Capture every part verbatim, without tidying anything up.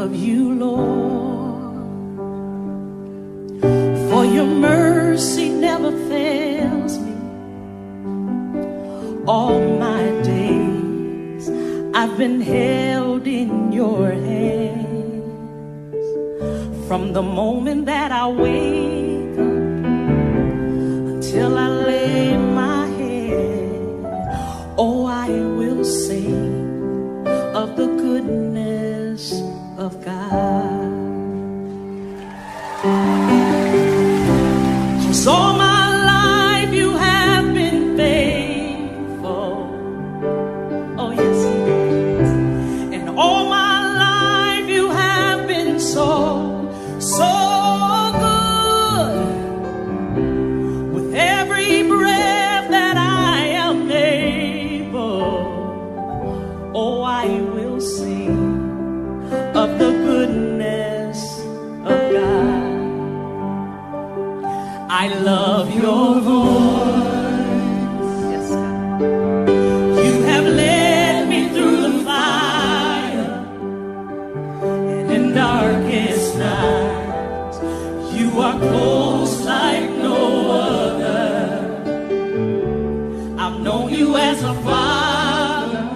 of you, Lord. For your mercy never fails me. All my days I've been held in your hands. From the moment that I wake up until I lay my head, oh, I will sing of the goodness of God. 'Cause all my life you have been faithful. Oh yes, and all my life you have been so, so good. With every breath that I am able, oh, I will sing of the goodness of God. I love your voice. Yes, God. You have led me through the fire, and in darkest nights you are close like no other. I've known you as a father,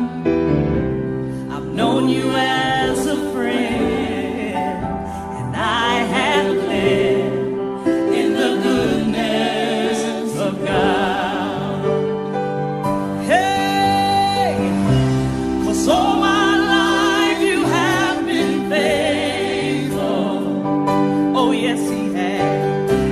known you as a friend, and I have lived in the goodness of God. Hey, 'cause all my life you have been faithful. Oh yes, he has.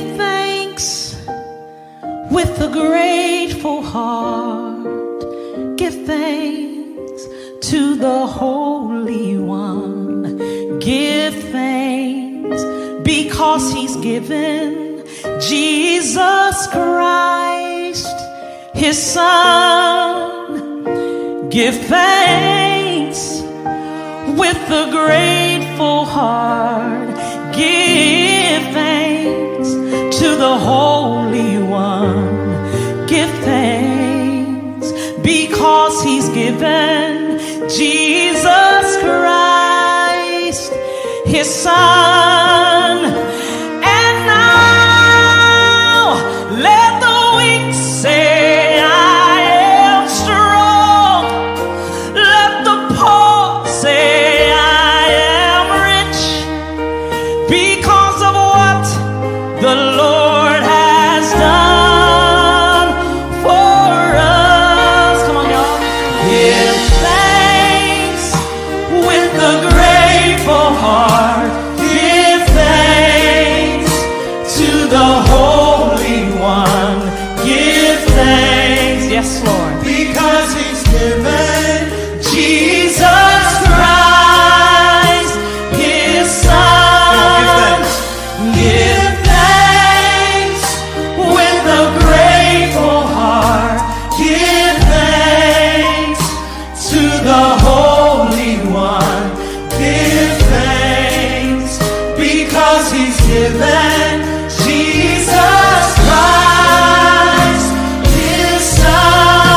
give thanks with a grateful heart. Give thanks to the Holy One. Give thanks because He's given Jesus Christ, His Son. Give thanks with a grateful heart. Give thanks to the Holy One. Give thanks because He's given Jesus Christ, His Son. And now let the weak say, I am strong. Let the poor say, because of what the Lord has done for us. Come on, y'all. Give thanks with a grateful heart. Give thanks to the Holy One. Give thanks, yes, Lord, because He's given Jesus Christ, His Son. Give thanks with a grateful heart. Give thanks to the Holy One. Give thanks because He's given Jesus Christ, His Son.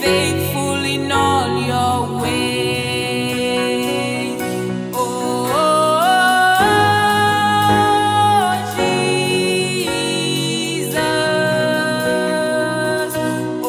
faithful in all your ways. Oh, Jesus. Oh,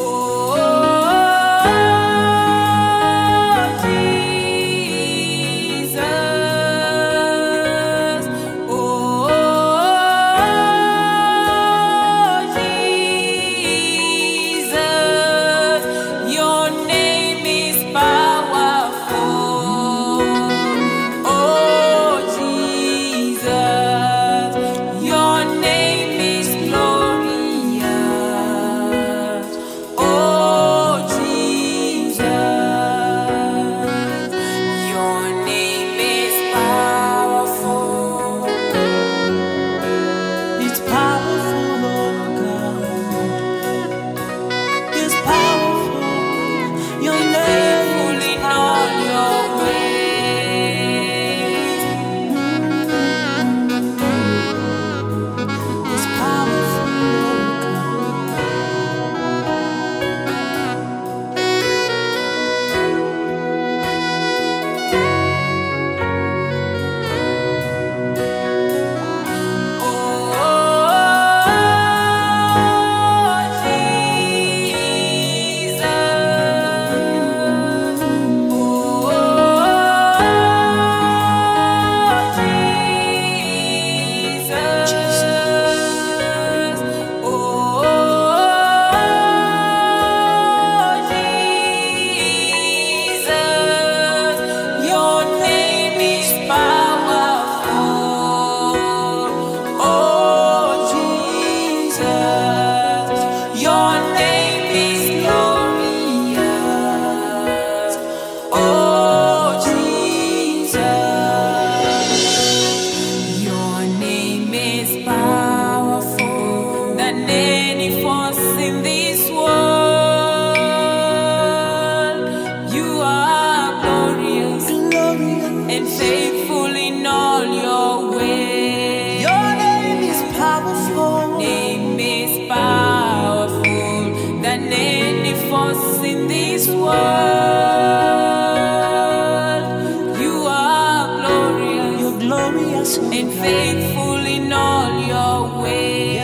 Jesus. Oh, Jesus. And faithful in all your ways.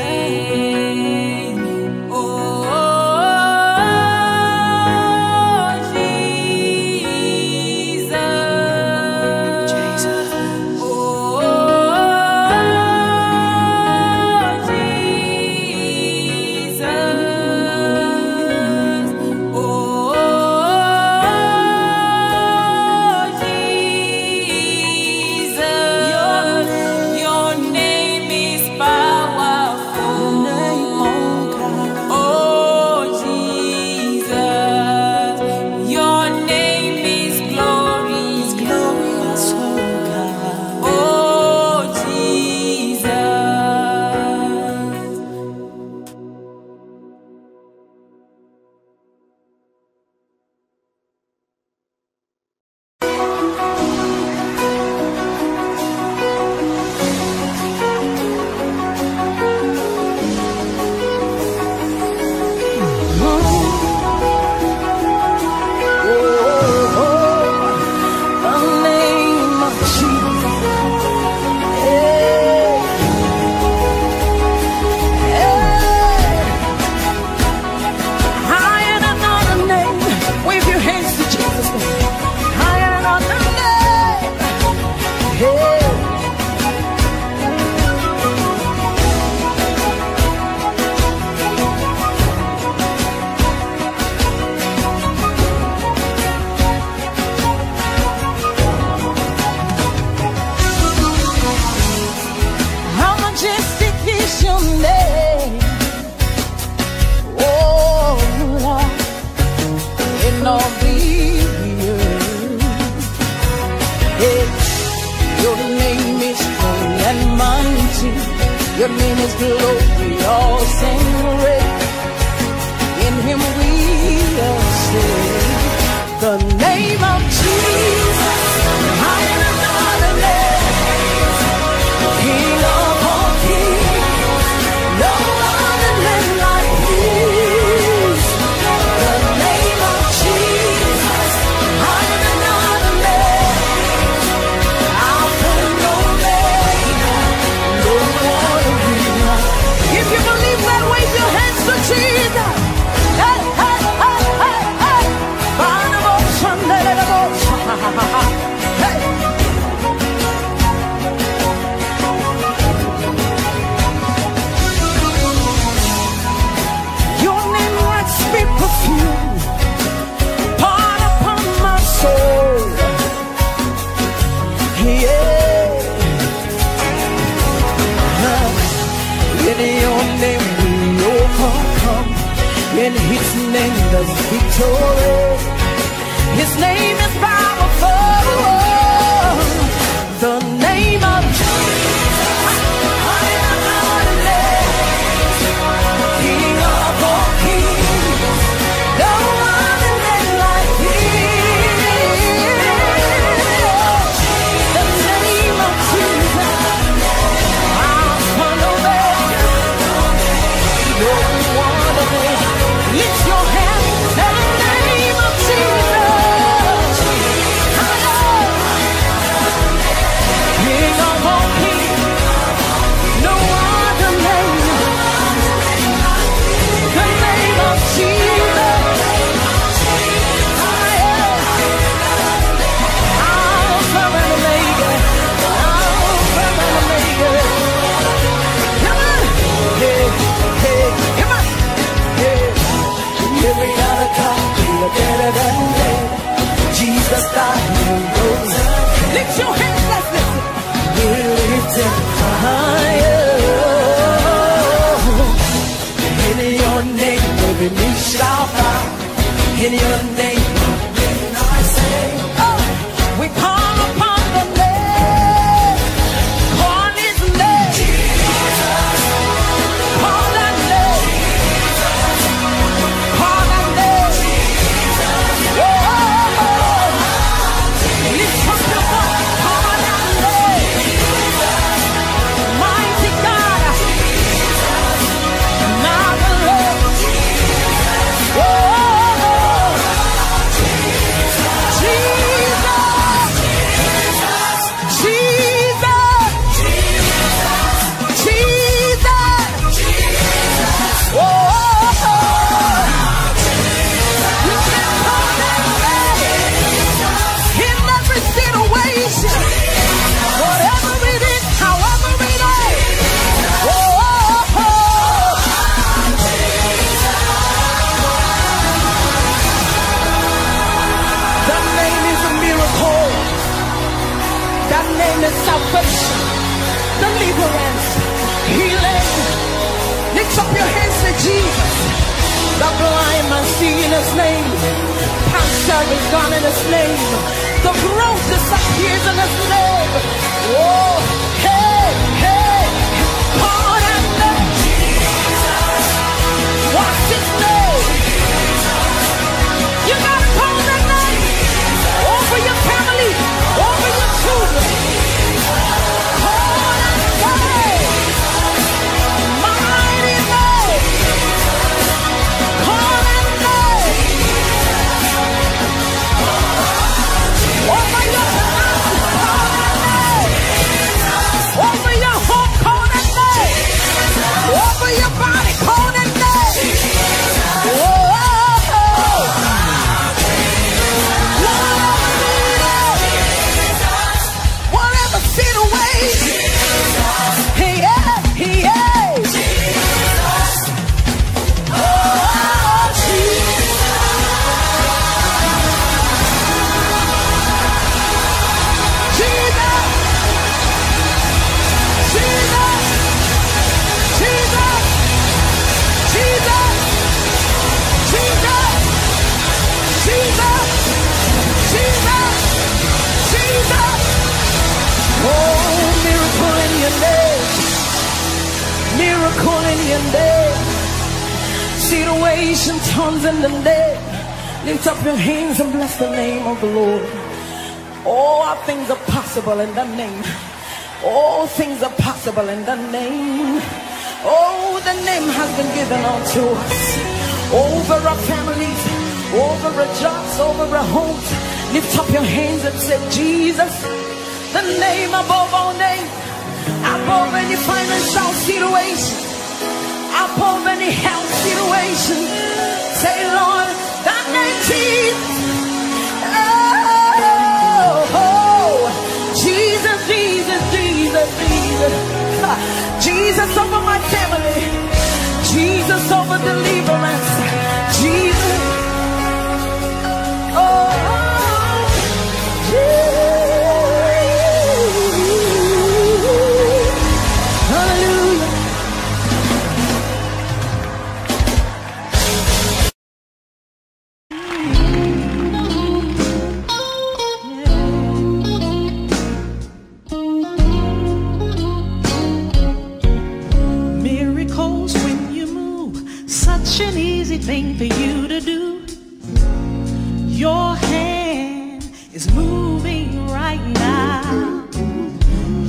Your name is glorious and great. In Him we are saved. The name of Jesus, higher than all the names. King of all kings, no other name like His. The name of His name is victorious. His name is powerful. The name of Jesus died and rose again. Lift your hands, let's listen. We lift him higher. In your name, every knee shall bow. In your name, everything I say. Oh, we call upon the name. Call his name. Jesus. Call that name. Jesus. Call that name. Jesus. Oh. Salvation, deliverance, healing. Lift up your hands to Jesus. The blind man see in his name. Cancer is gone in his name. The growth disappears in his name. Whoa, hey, hey. Call that name. Jesus. What's his name? You gotta call that name. Over your family, over your children. Tongues in the day. Lift up your hands and bless the name of the Lord. All things are possible in the name. All things are possible in the name. Oh, the name has been given unto us. Over our families, over our jobs, over our homes. Lift up your hands and say, Jesus, the name above all names, above any financial situation, above any health situation. Say, Lord, that name Jesus. Oh, oh, Jesus, Jesus, Jesus, Jesus. Jesus over my family. Jesus over deliverance. Jesus. Oh. thing for you to do. Your hand is moving right now.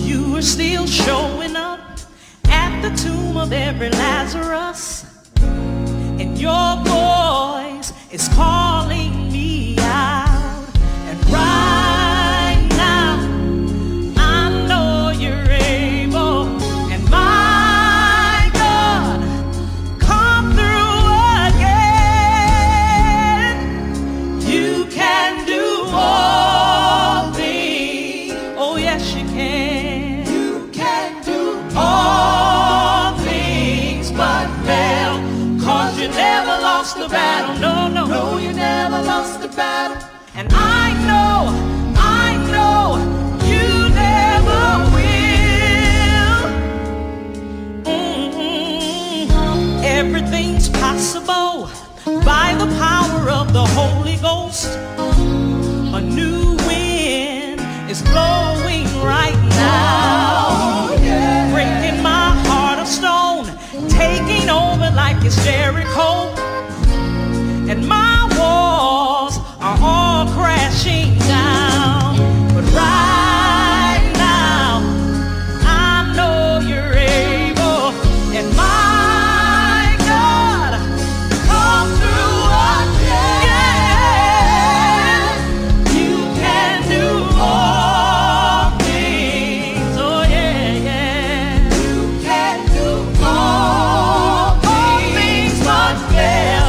You are still showing up at the tomb of every Lazarus, and your voice is calling me out. And right now I know you're able, and my God, come through again. You can do all things. Oh yes, you can. You can do all things but fail, 'cause you never lost the battle. No, no, no, you never lost the battle. And I know, I know, you never will. Mm-hmm. Everything's possible by the power of the Holy Ghost. A new wind is blowing right now, oh, yeah. Breaking my heart of stone, taking over like it's Jericho. And my walls are all crashing down. But right now, I know you're able. And my God, come through again. You can do all things. Oh yeah, yeah. You can do all things but fail.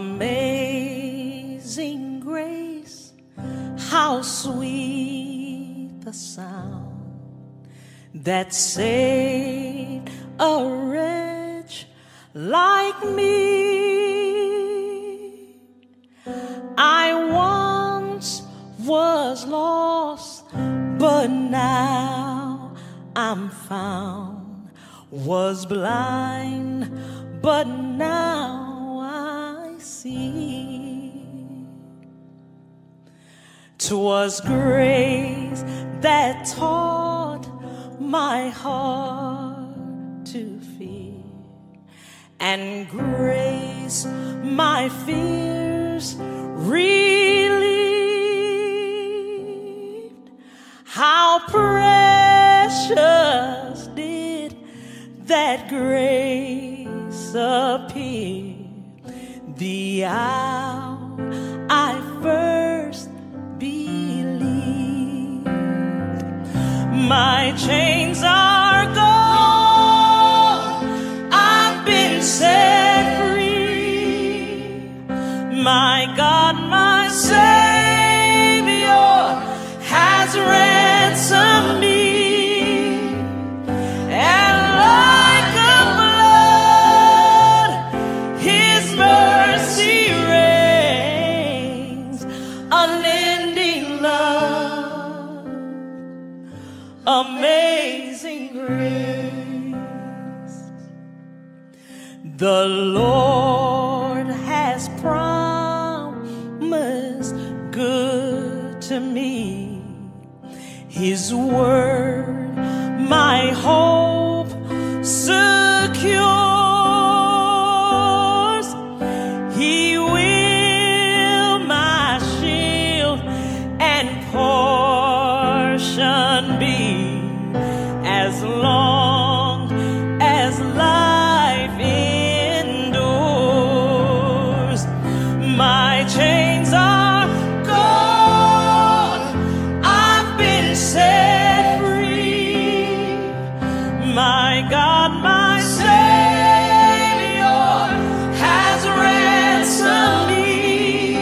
Amazing grace, how sweet the sound that saved a wretch like me. I once was lost, but now I'm found. Was blind, but now see. 'Twas grace that taught my heart to fear, and grace my fears relieved. How precious did that grace appear, the hour I first believed. my chains are gone, I've been set free. My God, my Savior has ransomed me, and like a flood, His mercy reigns. Unending love, amazing grace. The Lord has promised good to me. His word, my hope secures. He will my shield and portion be, as long as life endures. My chains are gone, I've been set free. My God, my Savior has ransomed me,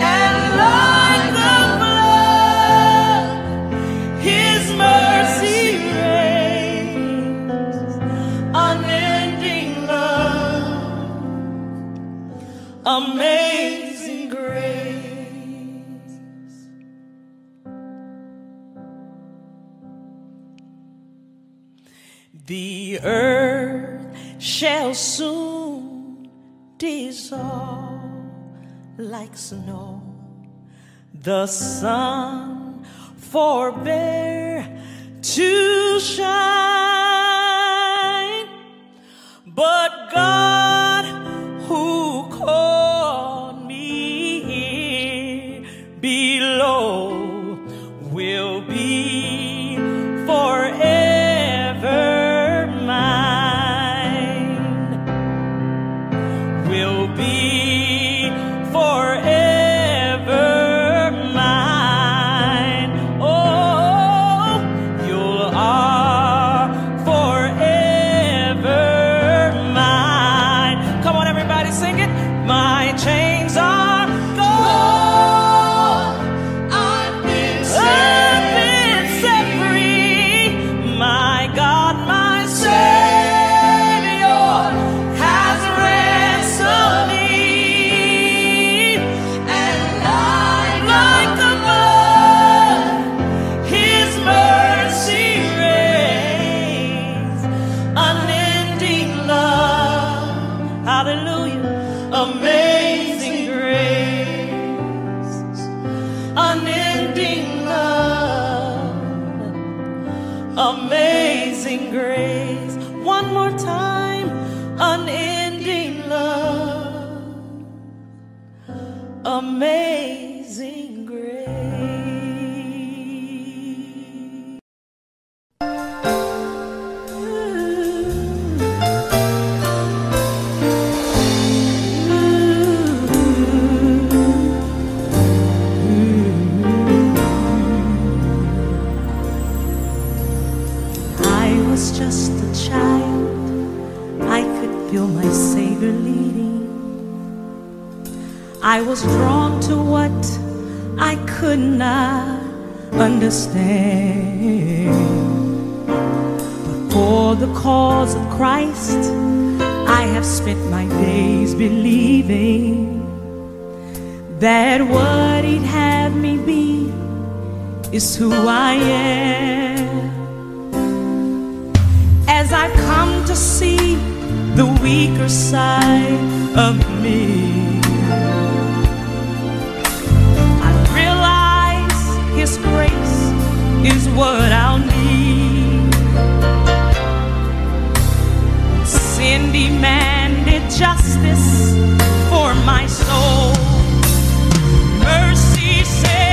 and like the blood, His mercy reigns. Unending love, amazing grace. The earth shall soon dissolve like snow. The sun forbear to shine. But God, who called me here below, will be forever amazing grace. One more time. Unending love, amazing grace. Just a child, I could feel my Savior leading. I was drawn to what I could not understand. But for the cause of Christ, I have spent my days believing that what He'd have me be is who I am. As I've come to see the weaker side of me, I realize His grace is what I'll need. Sin demanded justice for my soul. Mercy said,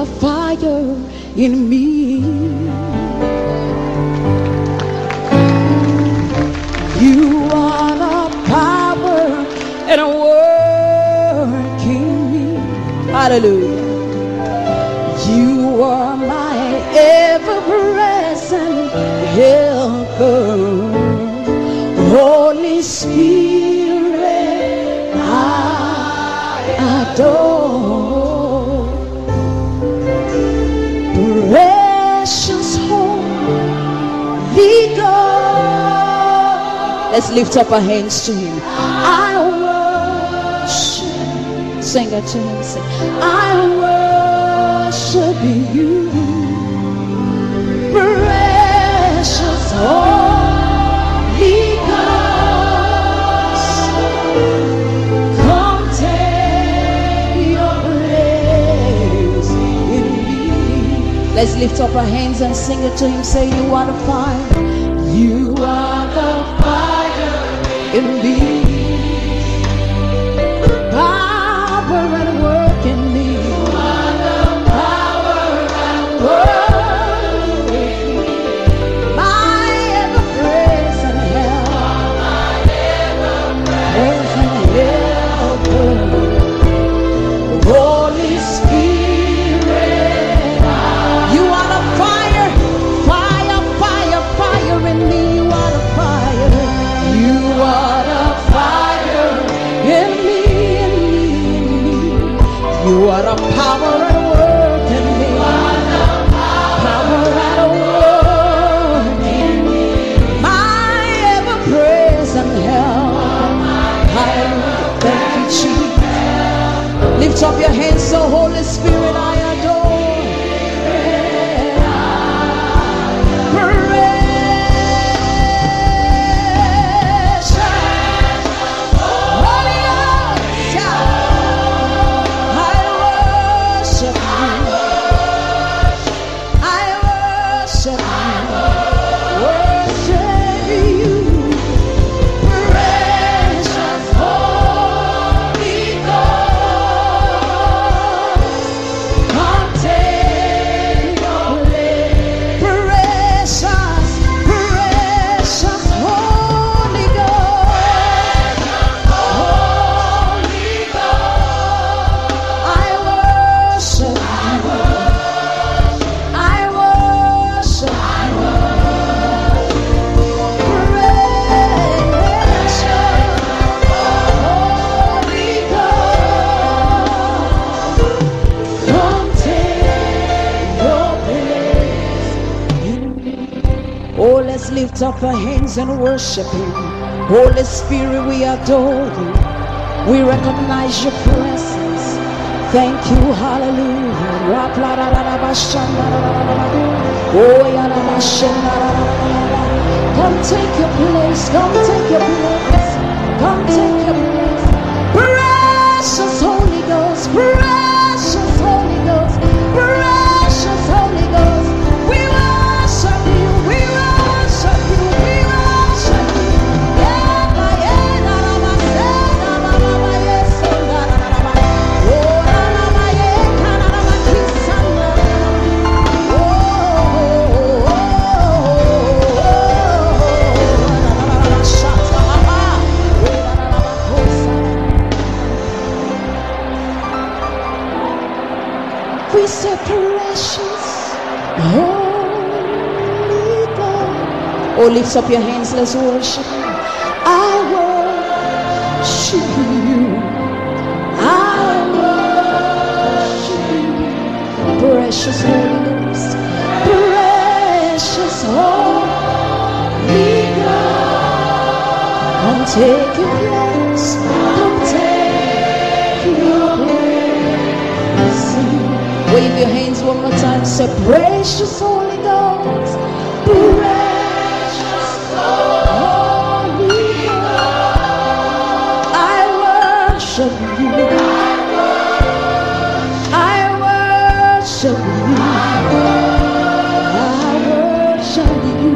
a fire in me. You are the power and a work in me. Hallelujah. You are my ever-present helper. Holy Spirit, I adore. Precious Holy God. Let's lift up our hands to Him. I worship. Sing it to Him. Sing. I worship You. Precious Holy. Let's lift up our hands and sing it to Him. Say, you are the fire. You are the fire in me. Power and work in me. You are the power and work in me. My ever-present help. My ever-present help. Holy Spirit. You are a power at work in me. You are the power at work in me. My ever-present help. Hallelujah. Thank you, Jesus. Lift up your hands, so Holy Spirit, I adore. Lift up our hands and worship Him. Holy Spirit, we adore You. We recognize Your presence. Thank You, hallelujah. Come take Your place, come take Your place, come take Your place. Precious Holy Ghost, precious Holy Ghost, precious Holy Ghost. We worship You, we worship You. We say precious Holy God. Oh, lift up your hands, let's worship Him. I worship You. I worship You. Precious Holy Ghost. Precious Holy God. Come take Your place. Come take Your place. Wave your hands one more time. Say, precious Holy Ghost, precious Holy Ghost. I worship You. I worship You. I worship You.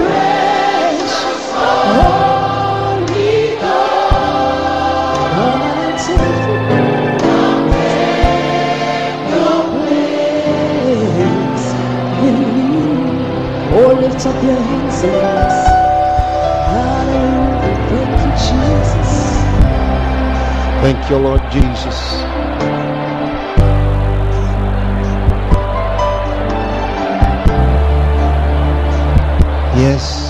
Precious Holy Ghost. Come and take me. Come take me. lift up your hands and bless. Hallelujah, thank you, Jesus. Thank you, Lord Jesus. Yes.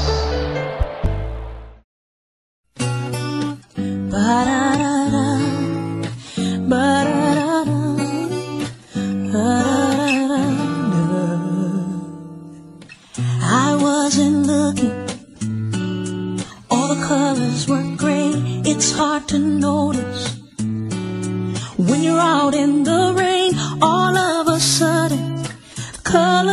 More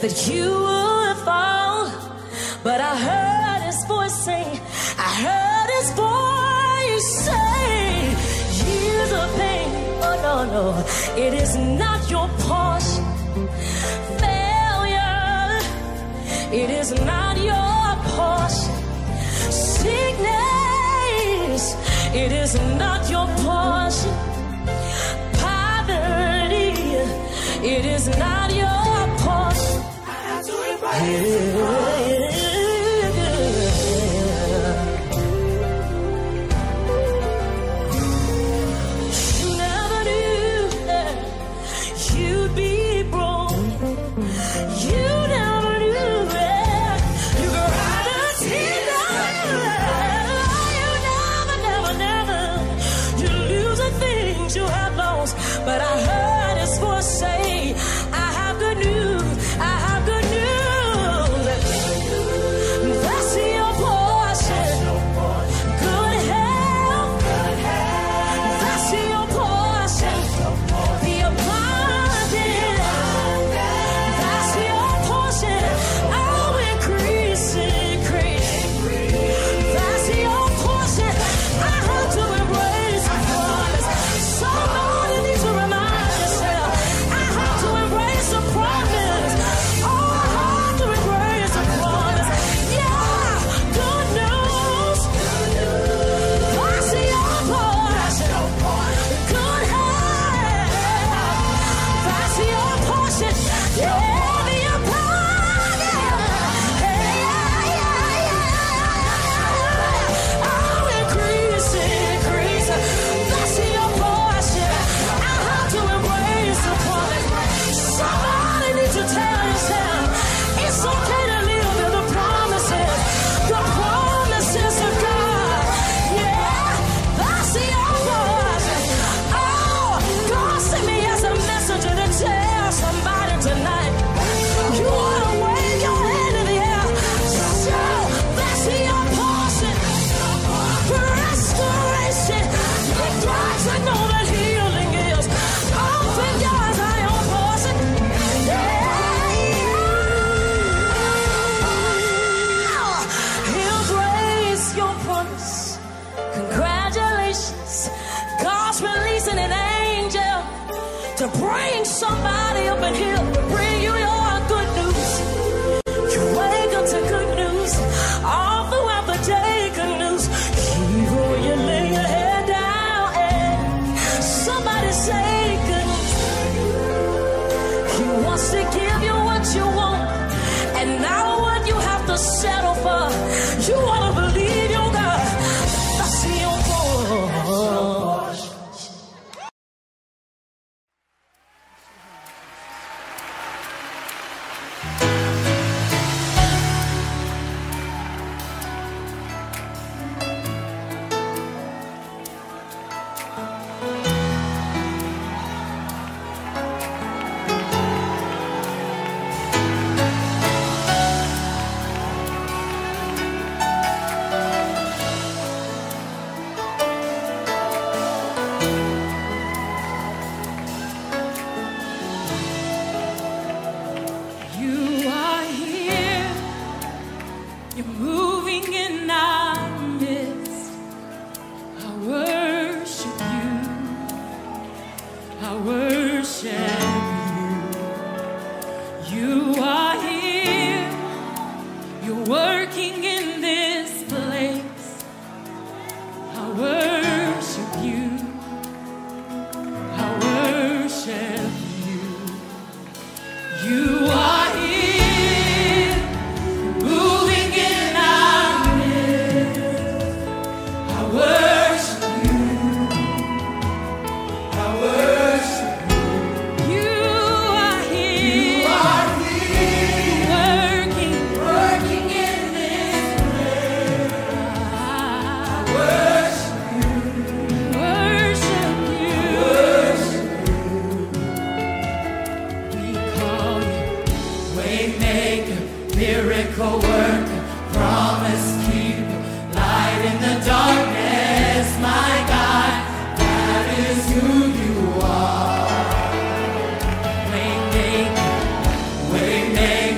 that you would fall. But I heard his voice say, I heard his voice say, years of pain, oh no, no, it is not your portion. Failure, it is not your portion. Sickness, it is not your portion. Poverty, it is not your portion. I have to embrace it. Waymaker,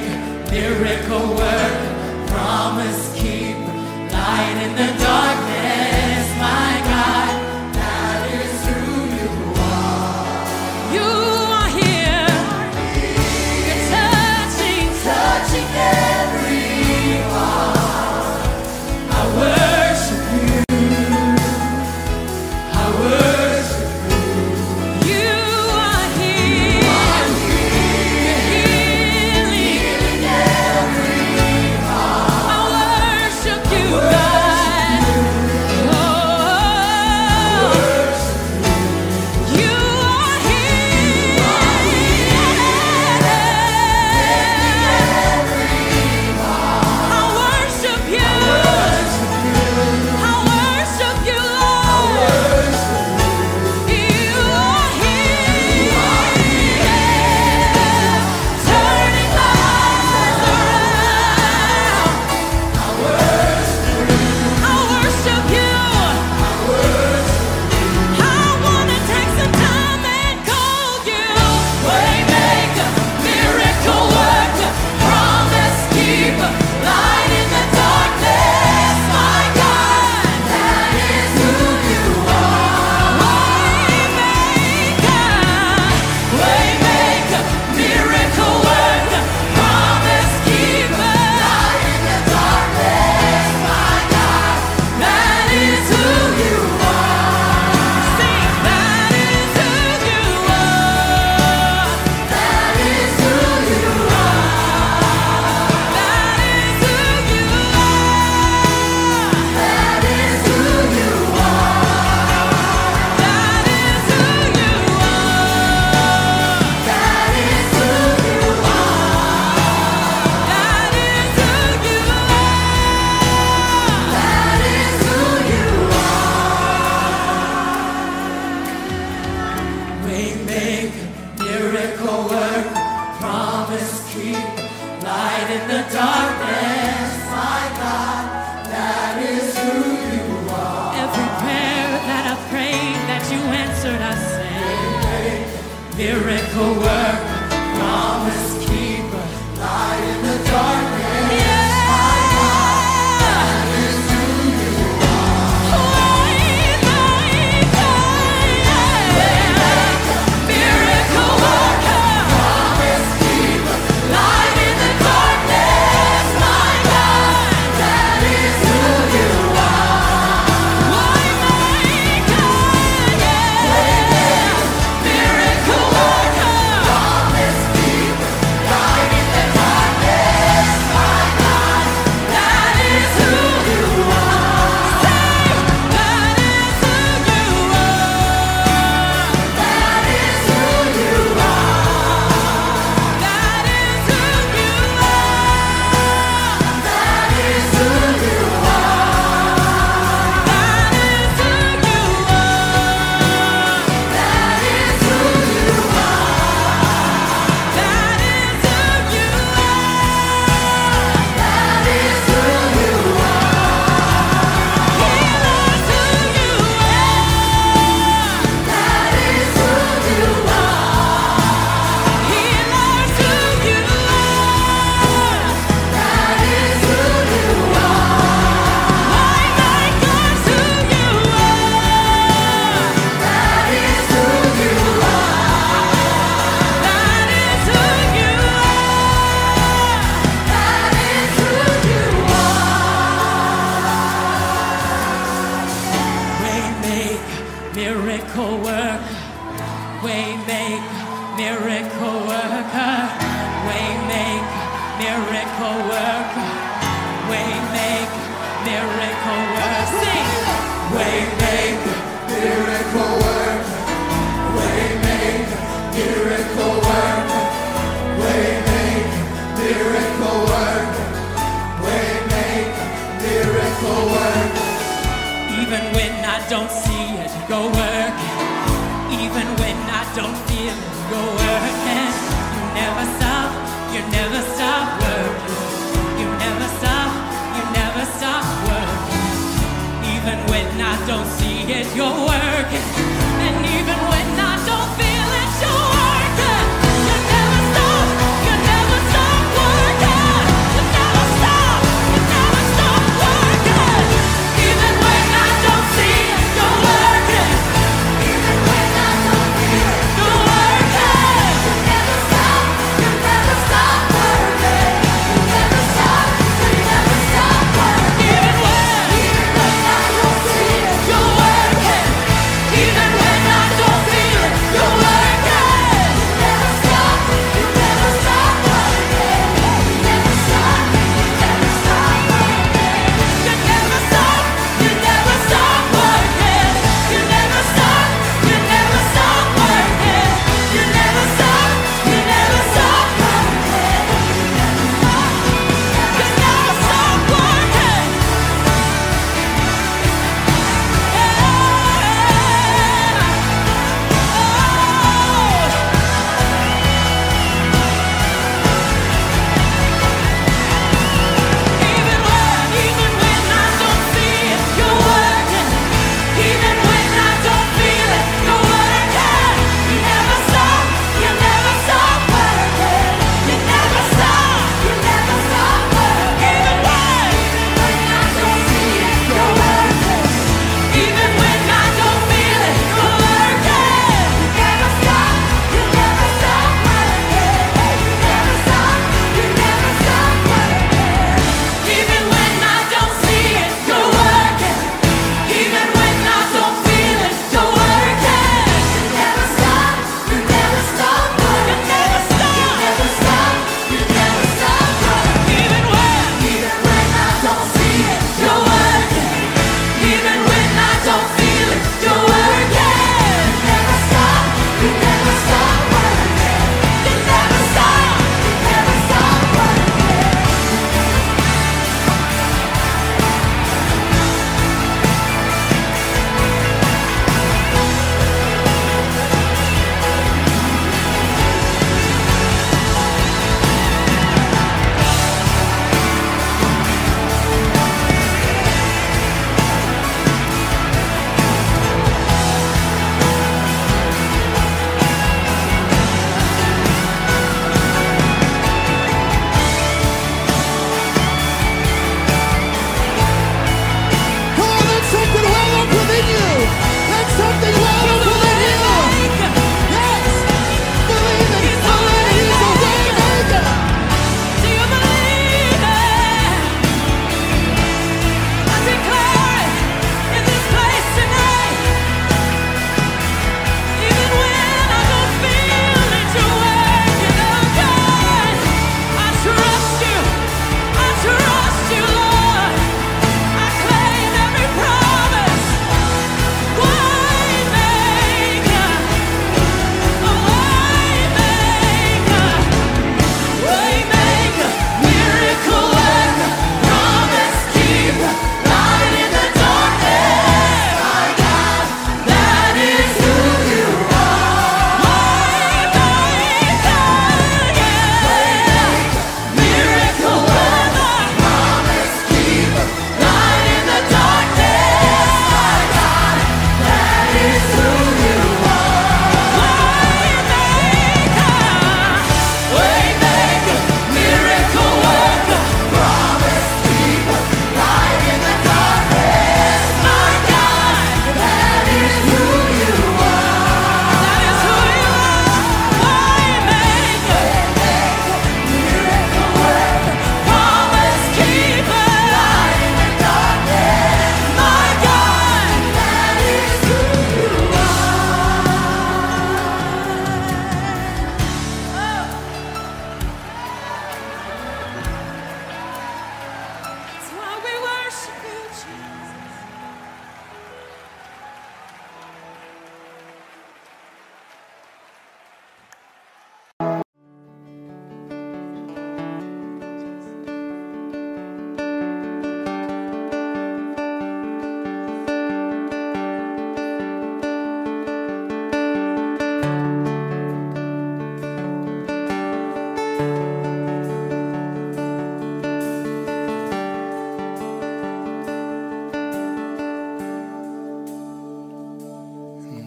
miracle worker, promise keeper, light in the darkness. Yeah. My God, that is who you are. Light, light, light. Waymaker, miracle worker, promise keeper, light in the darkness. My God, that is who you are. Waymaker, yeah. Waymaker, miracle worker. Miracle worker, waymaker, miracle worker, waymaker, miracle worker, waymaker, miracle worker. Sing, waymaker, miracle worker, waymaker, miracle worker, waymaker, miracle worker, waymaker, miracle worker. Even when I don't see. Go work, even when I don't feel it. Go working, you never stop, you never stop working. You never stop, you never stop working. Even when I don't see it, you're working. And even when I don't feel it, you're working. You never stop, you never stop working. You never stop, you never stop working. Even when I don't see it, you're working. Yeah.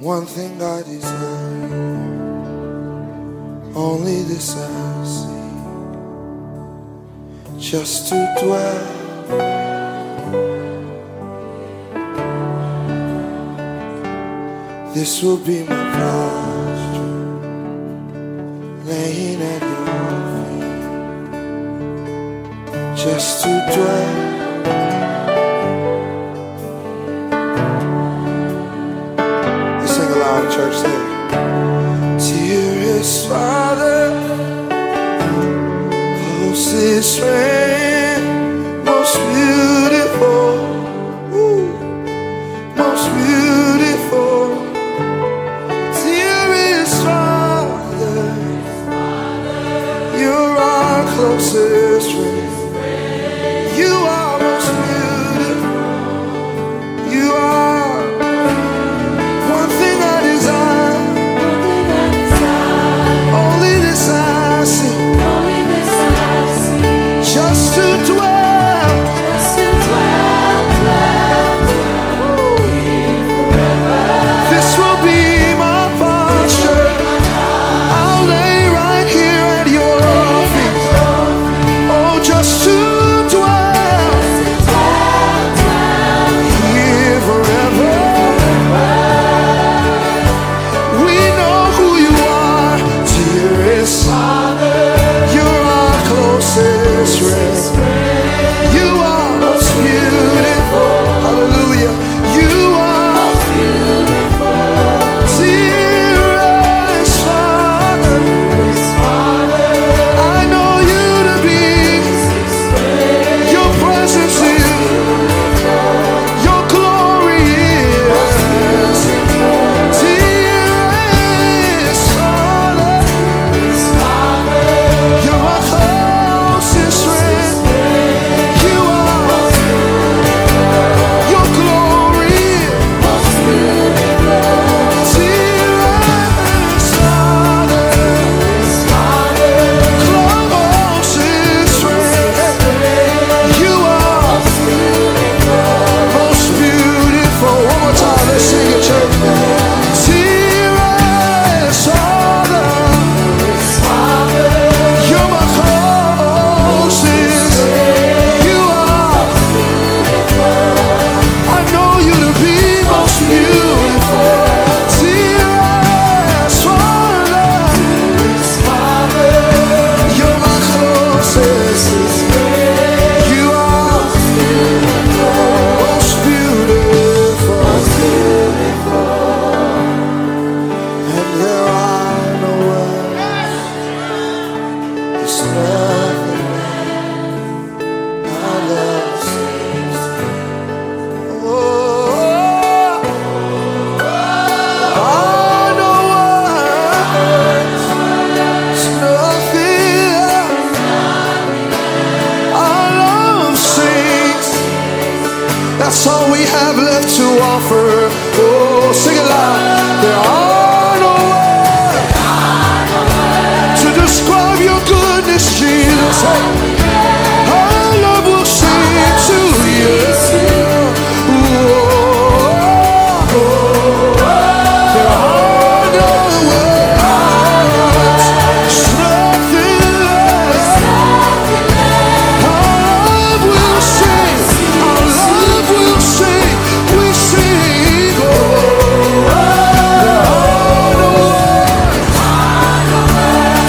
One thing I desire, only this I see, just to dwell, this will be my posture, laying at your feet, just to dwell. Church there. Dearest Father, closest friend, most beautiful, ooh, most beautiful, dearest Father, you're our closest friend, you are most beautiful, you are.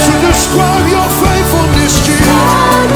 Describe your faithfulness, Jesus.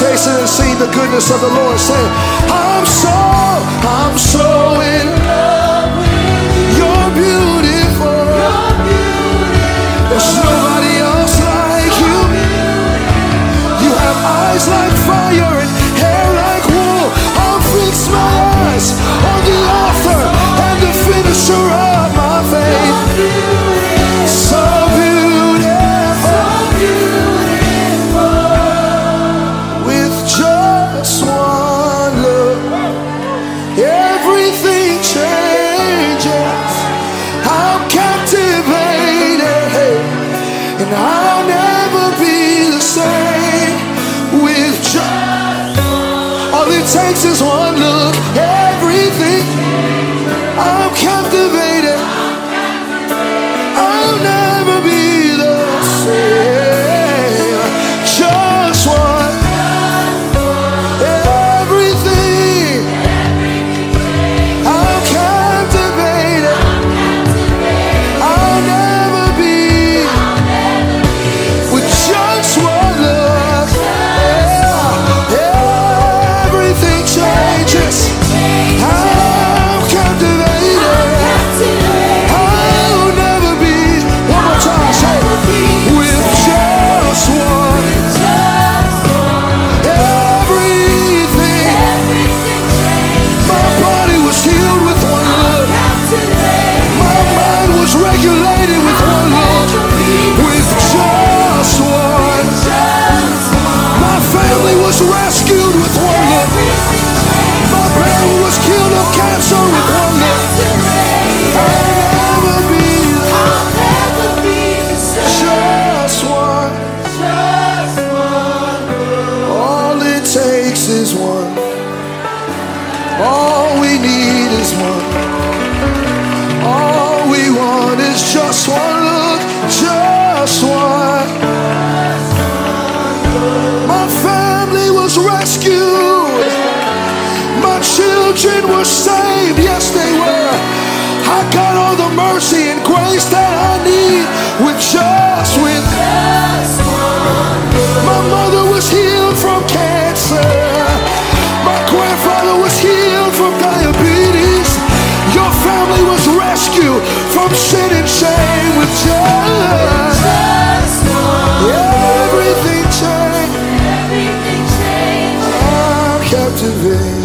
tasted and seen the goodness of the Lord. Say, I'm so, I'm so in love with you. You're beautiful. You're beautiful. There's nobody else like you. You have eyes like fire and hair like wool. I'll fix my eyes on the author and the finisher of my faith. So takes this one look, everything. I'm captivated. I'll never be the same. Just one, everything. I'm captivated. I'll never be with just one look. Yeah. Yeah. Everything changes. I'm captivated. I'll never be. One more time, say, with just one. Everything. My body was healed with one look. My mind was regulated with one look. With just one. My family was rescued with one. So with one look, I'll never be, I'll never be the same. Just one, just one look. All it takes is one. All we need is one. All we want is just one look, just one. My family was rescued. My children were saved, yes they were. I got all the mercy and grace that I need with just with just one. My mother was healed from cancer. My grandfather was healed from diabetes. Your family was rescued from sin and shame with just, just one. Yeah, everything changed. Everything changed. I'm captivated.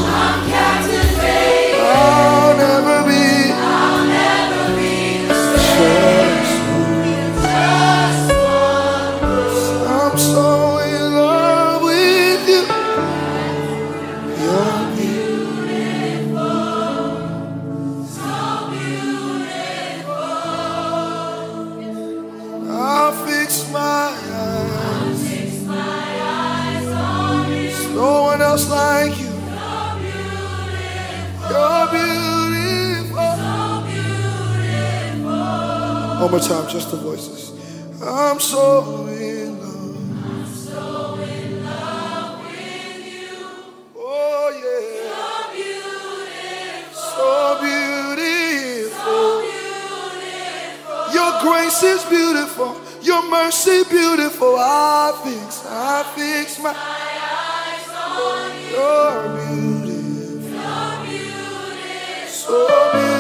One more time, just the voices. I'm so in love. I'm so in love with you. Oh yeah. You're beautiful. So beautiful. So beautiful. Your grace is beautiful. Your mercy beautiful. I fix, I fix my, my eyes on you. You're beautiful. You're beautiful. So beautiful.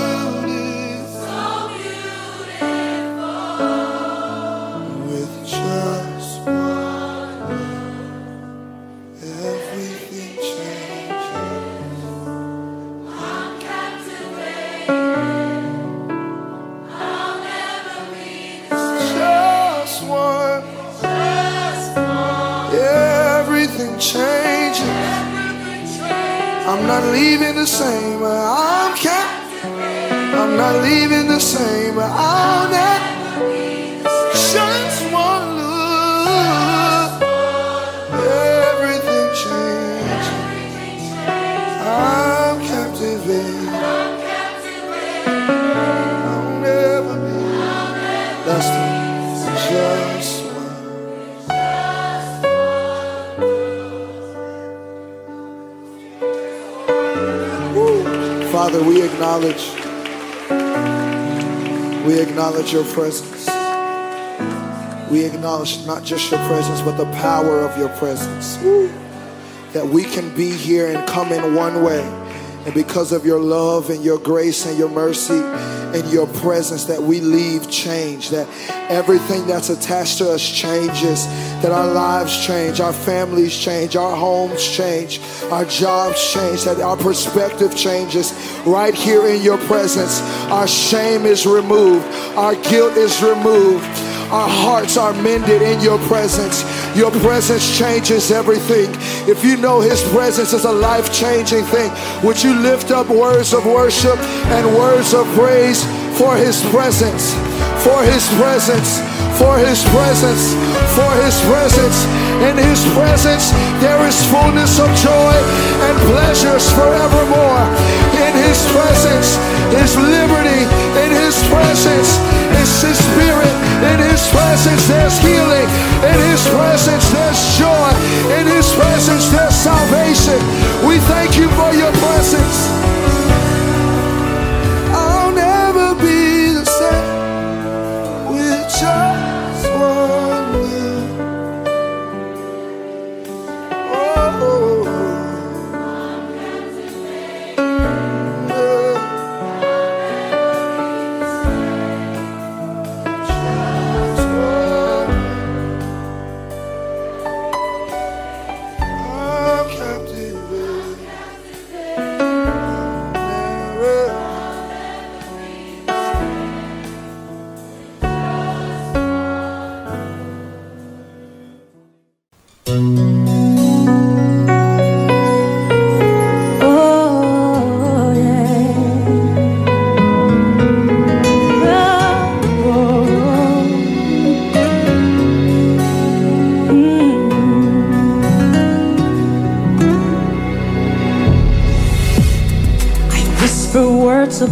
I'm not leaving the same. I'm captivated. I'm not leaving the same. I'll never be the same. Just one look, everything changes. I'm captivated. I'll never be. That's the just. Father, we acknowledge, we acknowledge your presence. We acknowledge not just your presence, but the power of your presence. Woo. that we can be here and come in one way. And because of your love and your grace and your mercy and your presence, that we leave changed, that everything that's attached to us changes, that our lives change, our families change, our homes change, our jobs change, that our perspective changes right here in your presence. Our shame is removed, our guilt is removed, our hearts are mended in your presence. Your presence changes everything. If you know his presence is a life-changing thing, would you lift up words of worship and words of praise for his presence, for his presence, for his presence, for his presence. In his presence there is fullness of joy and pleasures forevermore. In his presence is liberty. In his presence is his spirit. In his presence there's healing. In his presence there's joy. In his presence there's salvation. We thank you for your presence. I'll never be the same with just one you. Oh,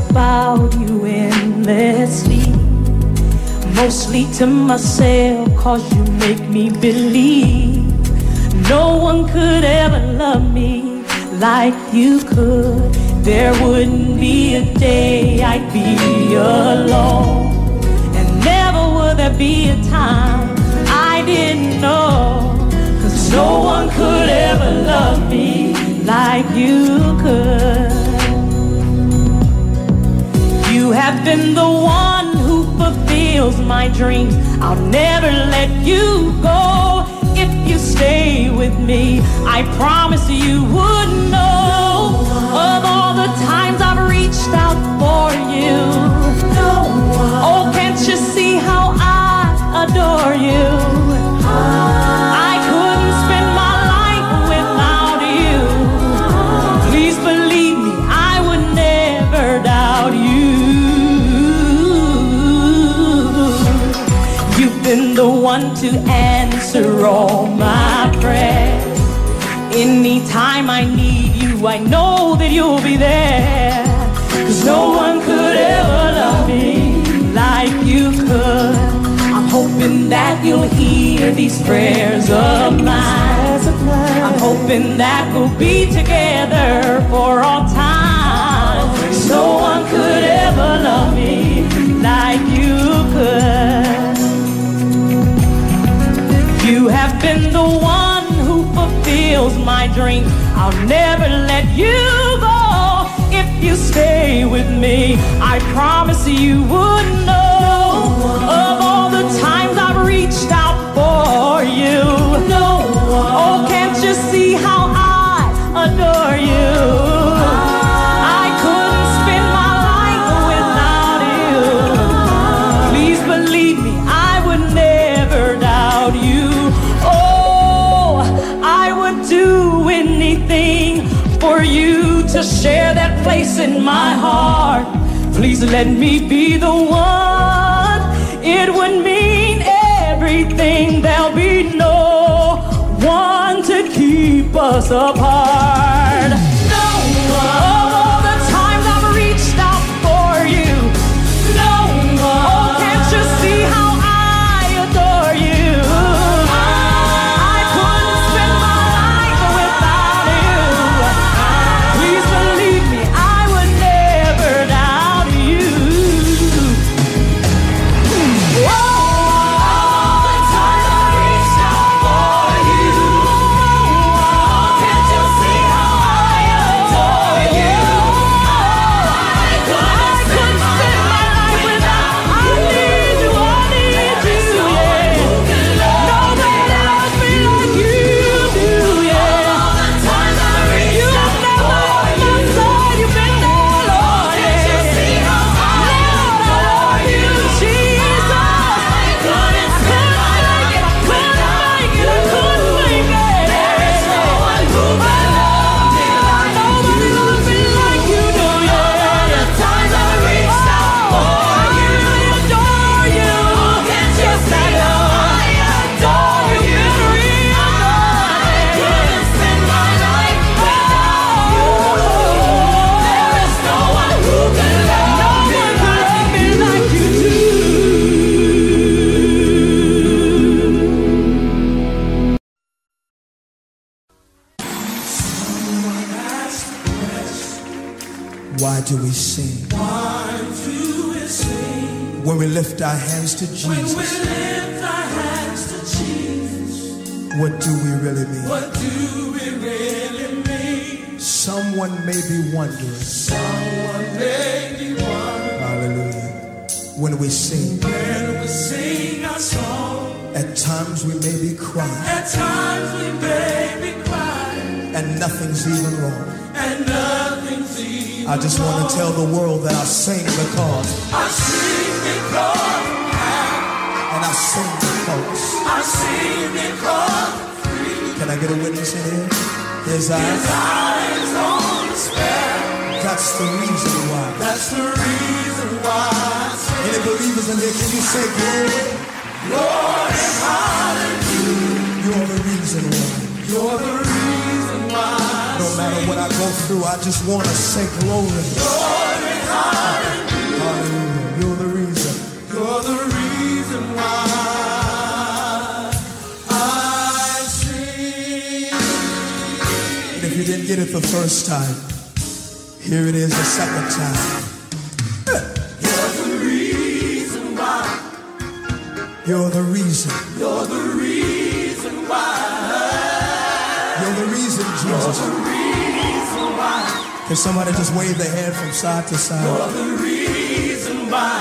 about you endlessly, mostly to myself, cause you make me believe no one could ever love me like you could. There wouldn't be a day I'd be alone, and never would there be a time I didn't know, cause no one could ever love me like you could. You have been the one who fulfills my dreams. I'll never let you go if you stay with me. I promise you would know of all the times I've reached out for you. Oh, can't you see how I adore you? I couldn't spend my life without you. Please believe me, I would never doubt you. Been the one to answer all my prayers. Anytime I need you, I know that you'll be there, cause no one could ever love me like you could. I'm hoping that you'll hear these prayers of mine. I'm hoping that we'll be together for all time. Cause no one could ever love me like you could. You have been the one who fulfills my dream. I'll never let you go if you stay with me. I promise you would know of all the times I've reached out for you. Oh, can't you see how I adore you? To share that place in my heart, please let me be the one. It would mean everything. There'll be no one to keep us apart. No one. Of all the times I've reached out for you, no one. Oh, can't you see how I adore you? Can't you Why do we sing? Why do we sing? When we lift our hands to Jesus. When we lift our hands to Jesus. What do we really mean? What do we really mean? Someone may be wondering. Someone may be wondering. Hallelujah. When we sing. When we sing our song. At times we may be crying. At times we may be crying. And nothing's even wrong. And nothing's even I just want to tell the world that I sing because I sing because and I sing because I sing because can I get a witness in here? His eyes, His eyes on despair. That's the reason why. That's the reason why. Any believers in here, can you say glory? Lord and hallelujah. You're the reason why. You're the reason why. No matter what I go through, I just want to say glory. Glory, hallelujah. You're the reason. You're the reason why I sing. And if you didn't get it the first time, here it is the second time. You're the reason why. You're the reason. You're the reason why. You're the reason, Jesus. You're the reason why. Can somebody just wave their hand from side to side? You're the reason why.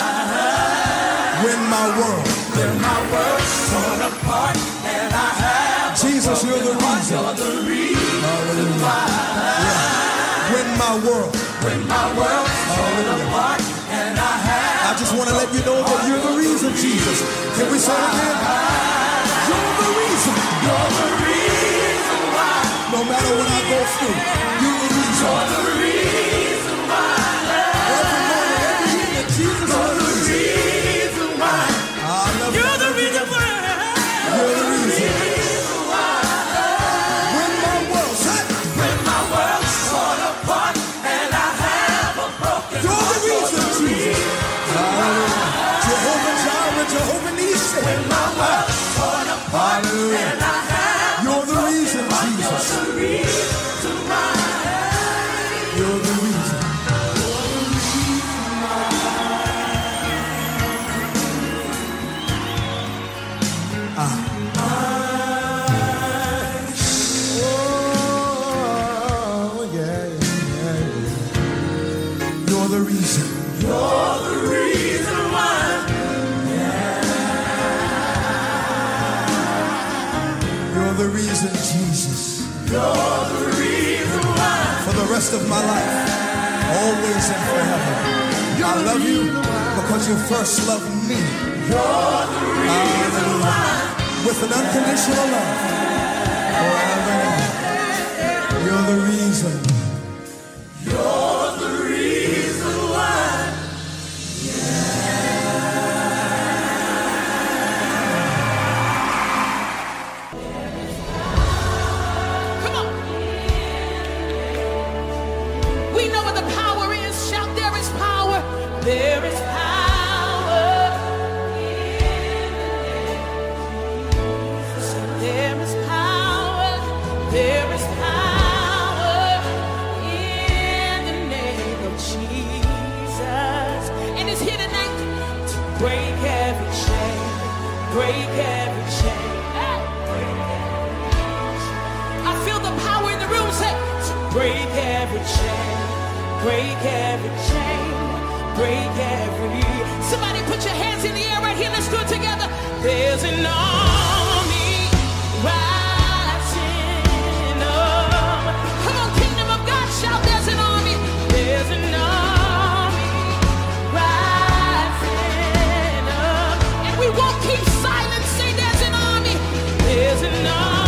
When my world, when my world's torn apart and I have Jesus, you're the reason. You're the reason why. Yeah. When my world, when my world's torn apart and I have. I just want to let you know that you're the reason, Jesus. Can we say it again? You're the reason. You're the reason. No matter what I go through, you're the reason. You're the reason why. Every morning, every evening, Jesus, you're the reason why. You're the reason why. You're the reason why. When my world's hurt, when my world's torn apart, and I have a broken heart, you're the reason, Jesus. Jehovah Jireh, Jehovah Nissi. When my world's torn apart, and I have. You're the reason why. You're the reason. You're the reason why. I, I, oh yeah, yeah, yeah. You're the reason. You're the reason why. Yeah. You're the reason, Jesus. You're the reason why. For the rest of my life, always and forever. I love you because you first loved me. You're the reason why. With an unconditional love. Forever and ever. You're the reason. You're the reason why. There is power in the name of Jesus. There is power. There is power in the name of Jesus. And it's here tonight to break every chain, break every chain, break every chain. I feel the power in the room. Say, to break every chain, break every chain. Break every. Somebody put your hands in the air right here. Let's do it together. There's an army rising up. Come on, kingdom of God, shout! There's an army. There's an army rising up, and we won't keep silent. Say, there's an army. There's an army.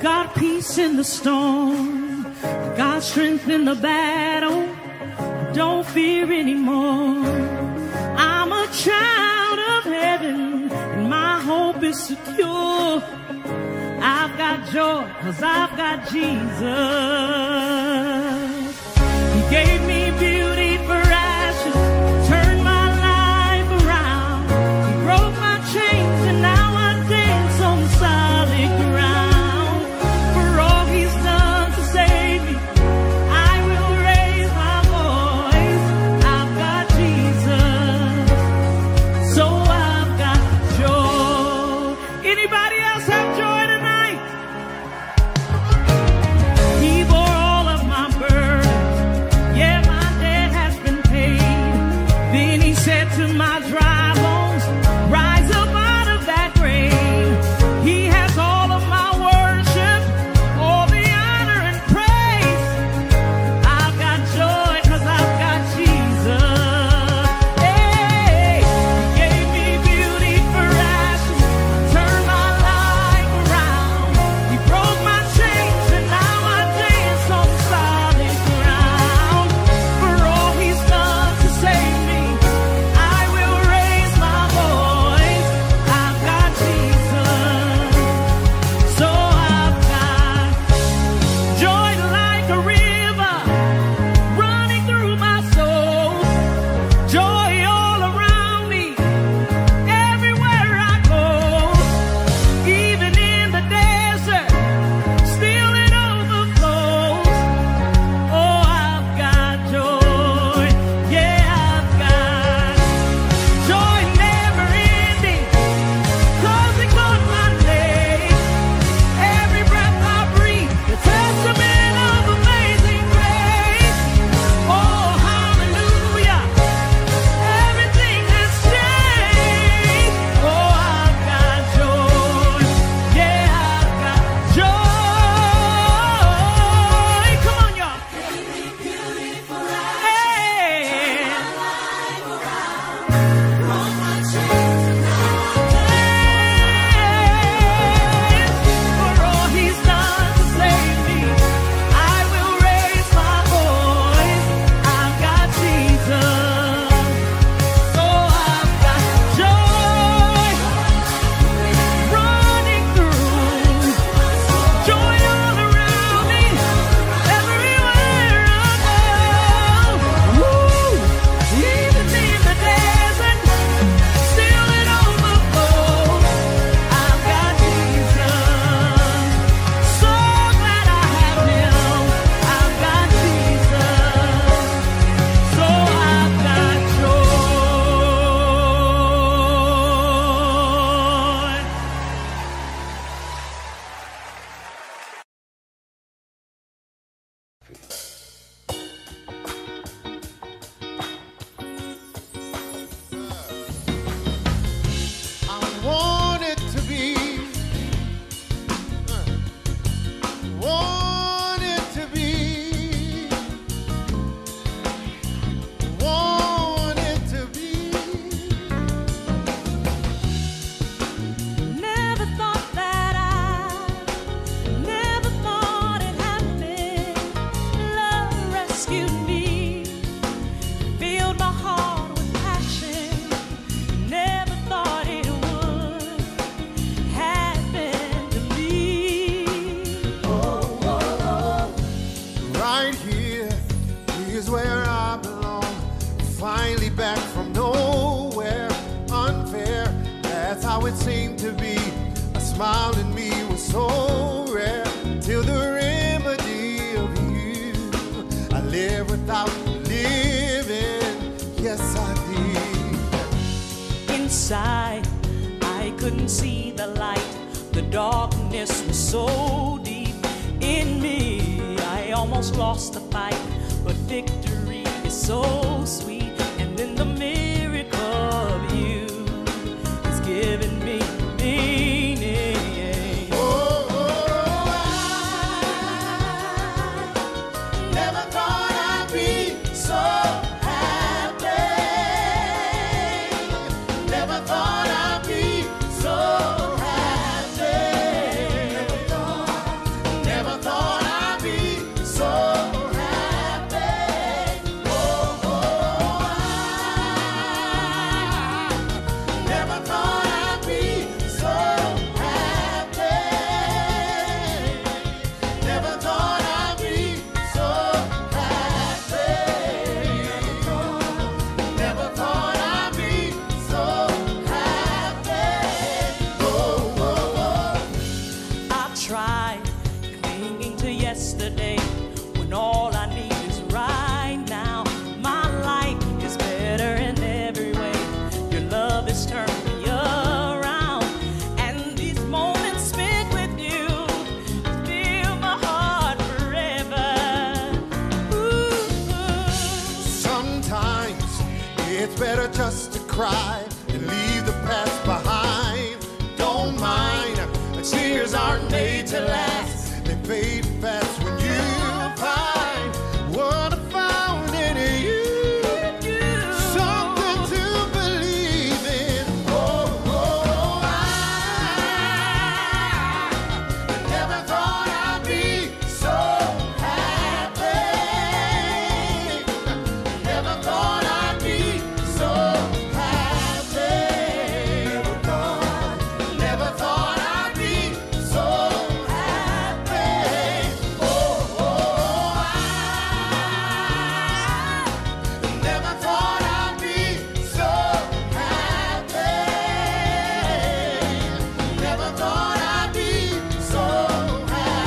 got peace in the storm, got strength in the battle, don't fear anymore. I'm a child of heaven, and my hope is secure. I've got joy, 'cause I've got Jesus. He gave me beauty for ashes, turned my life around. He broke my chains, and now I dance on solid ground. For all he's done to save me, I will raise my voice. I've got Jesus, so I've got joy. Anybody else have joy? better just to cry and leave the past behind. Don't mind, the tears aren't made to last. They fade fast when you find what I found in you. Something to believe in. Oh, oh, I never thought I'd be so happy. Never thought I'd be so happy. Never thought, never thought I'd be so happy. Oh, oh, I never thought I'd be so happy. Never thought I'd be so happy. Never thought, never thought I'd be so happy.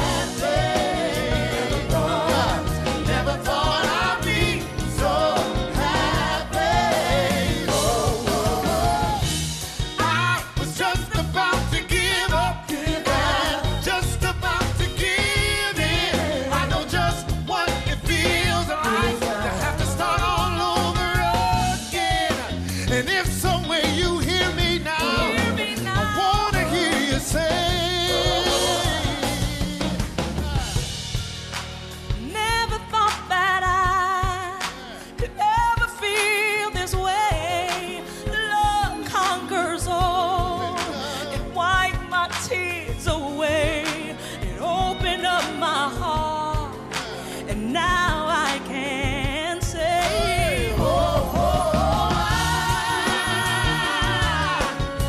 Oh, oh, oh.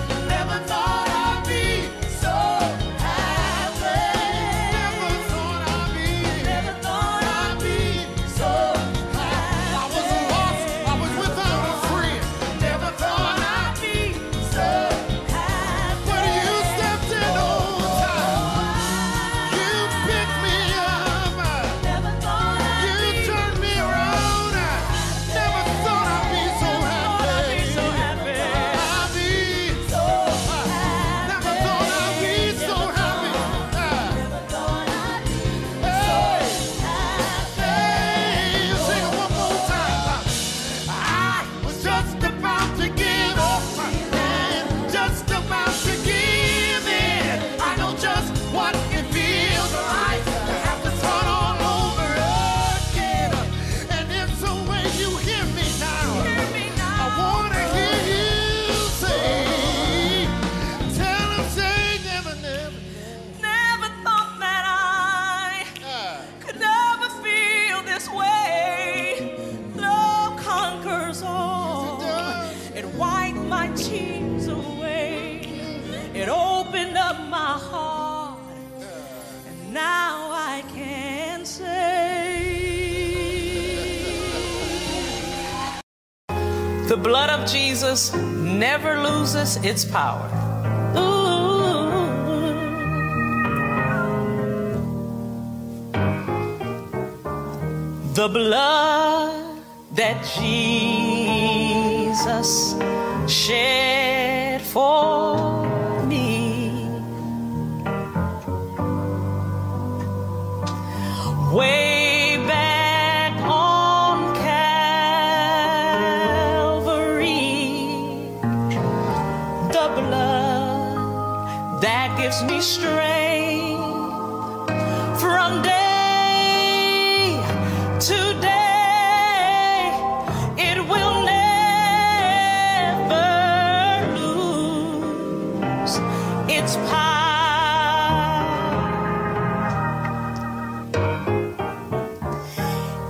I was just about to give up, and just about to give in. I know just what it feels like to have to start all over again. And if somewhere you hear me now, I wanna hear you say. Never thought that I could ever feel this way. Love conquers all. It wiped my tears away. It opened up my heart. And now I can say, oh, oh, oh, I never thought I'd be so happy. Never thought I'd be, never thought I'd be so happy. I was lost, I was without a friend. Never thought I'd be so happy. But you stepped in overtime. You picked me up. Never thought I'd You be, turned me around. Never thought I'd be so thought I'd be so happy. happy. I'd be so happy. Never thought I'd be so happy. Never thought I'd be Hey, hey, sing it one more time. I was just about to give up, and just about to give in. I know just what it feels like to have to start all over again. And if so, when you hear me now, I wanna hear you say. Tell 'em, say never, never. Never thought that I Ah. could never feel this way. Love conquers all. Yes, it does. It wiped my tears away. It opened up my heart. And now I can say. The blood of Jesus never loses its power. Ooh. The blood that Jesus shed for me way back on Calvary, the blood that gives me strength from day to day. It will never lose its power.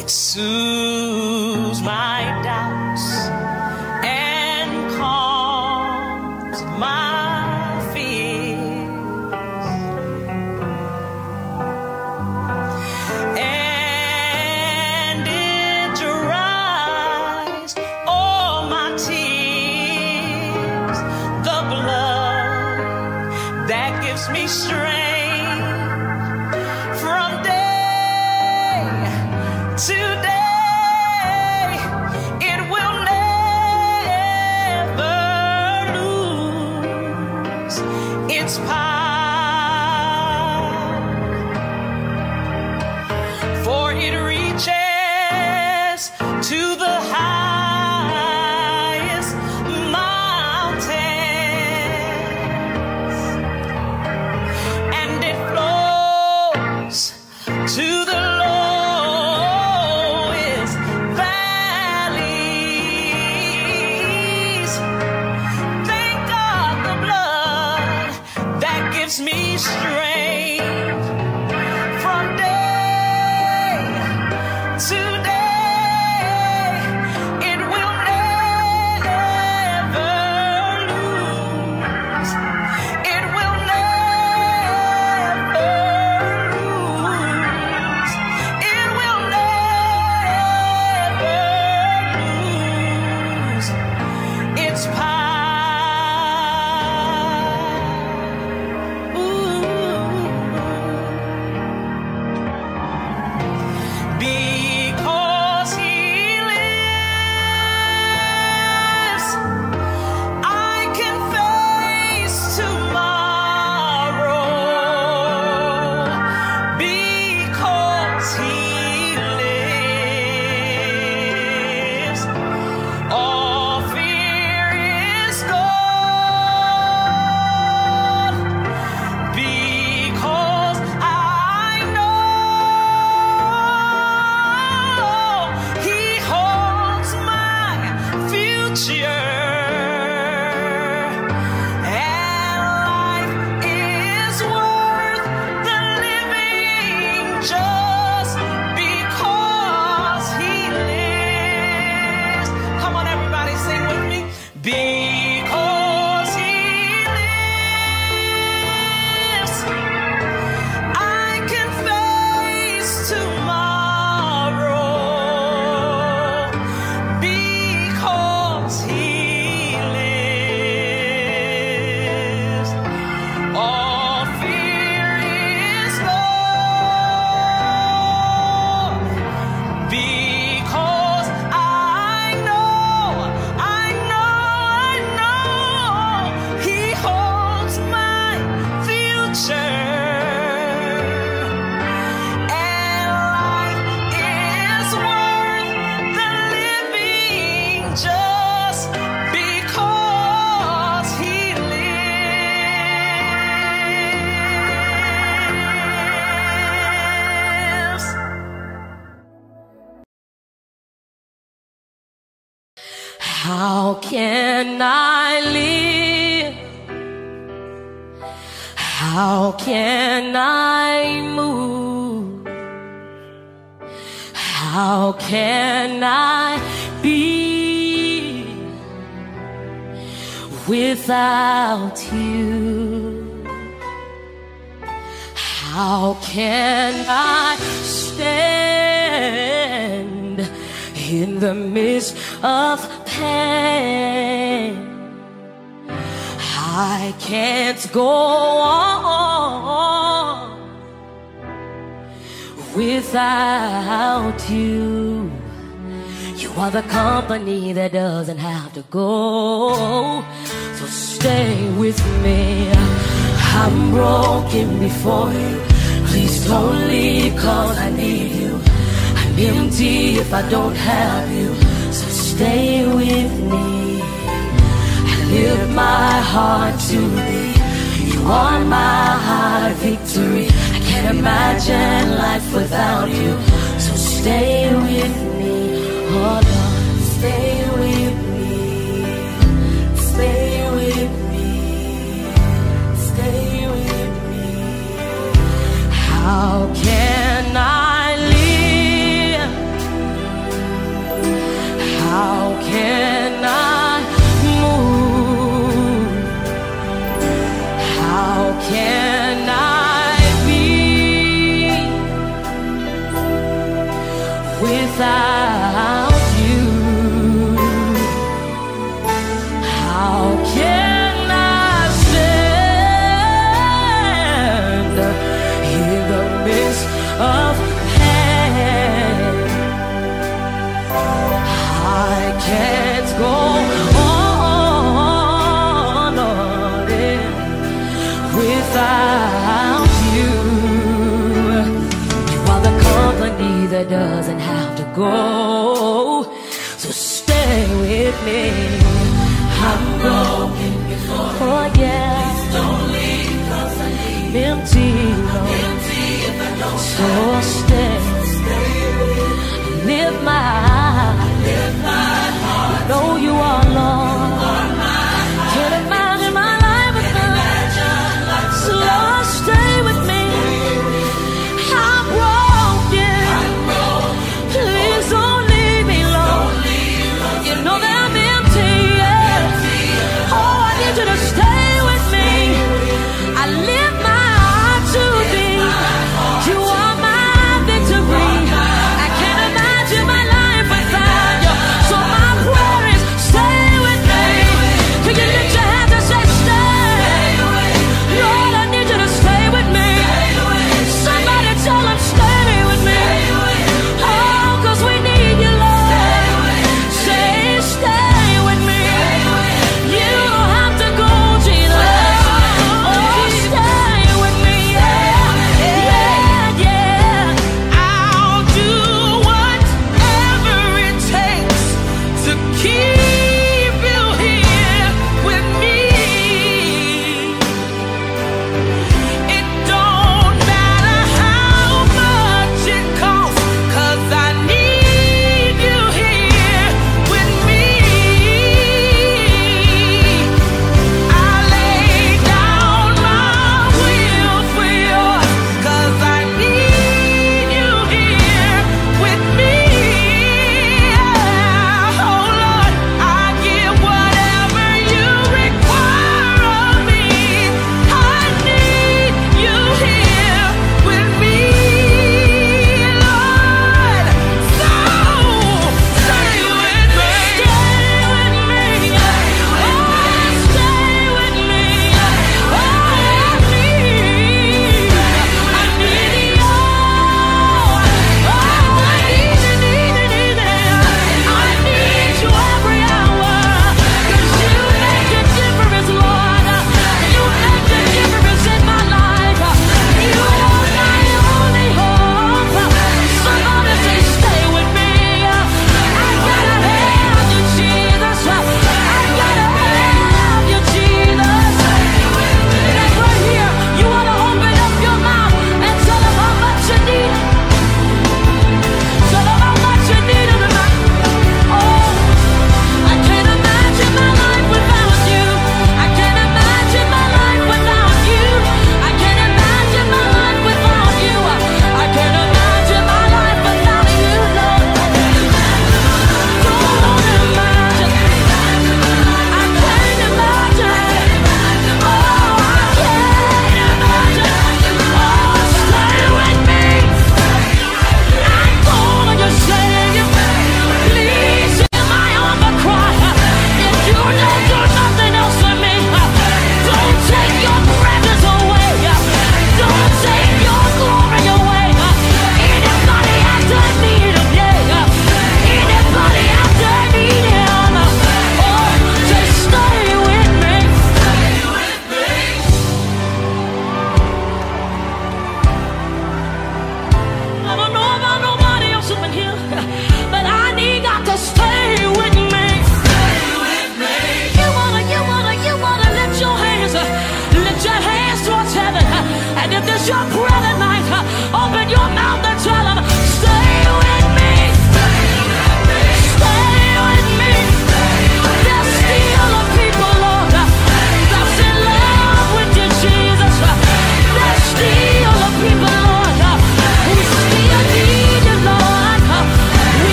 It soothes my doubts and calms my fears. And it dries all my tears. The blood that gives me strength from day to day. It will never How can I live? How can I move? How can I be without you? How can I stand in the midst of pain? I can't go on without you. You are the company that doesn't have to go, so stay with me. I'm broken before you, please don't leave, cause I need you. I'm empty if I don't have you, so stay with me. I lift my heart to thee, you are my victory. Can't imagine life without you, so stay with me, oh Lord, stay with me, stay with me, stay with me. How can I live? How can I move? How can I without you? How can I stand in the midst of pain? I can't go on, Lord, without you. You are the company that doesn't have go, so stay with me. I'm broken before you. Oh, yeah. Please don't leave, cause I need you. Empty, Lord. I'm empty if I don't so have stay. You. So stay with me. Live my I live my heart. You know you are, Lord. You are my heart. Can't imagine my life without you. So Lord, stay with me. I lift my heart to thee. You are my victory.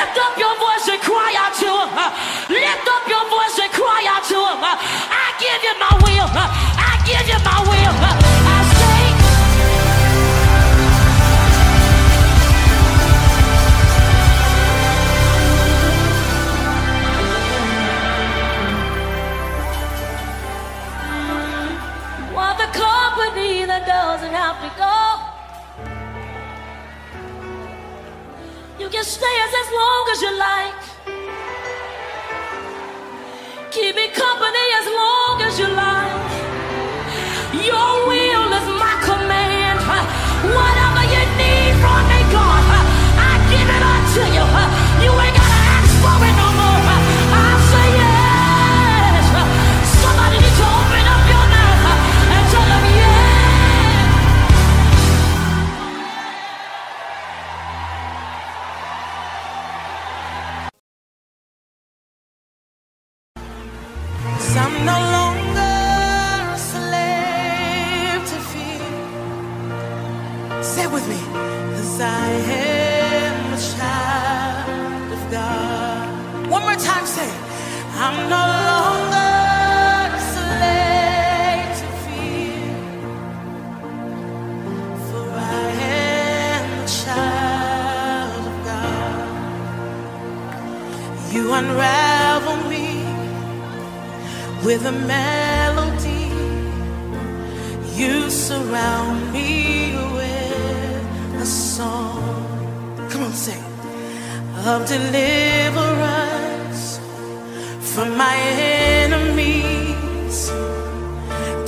Lift up your voice and cry out to him. Lift up your voice and cry out to him. I give you my will. I give you my will. I say. What the company that doesn't have to go. You can stay as long as you like. Keep me company as long as you like. Your will is my command. Whatever you need from me, God, I give it unto you. You ain't gotta ask for it no more. I say yes. Somebody need to open up your mouth and tell them yes. I'm no longer a slave to fear. Say it with me, 'cause I am a child of God. One more time, say it. I'm no longer a slave to fear, for I am a child of God. You unravel me with a melody, you surround me with a song. Come on, sing. Of deliverance from my enemies,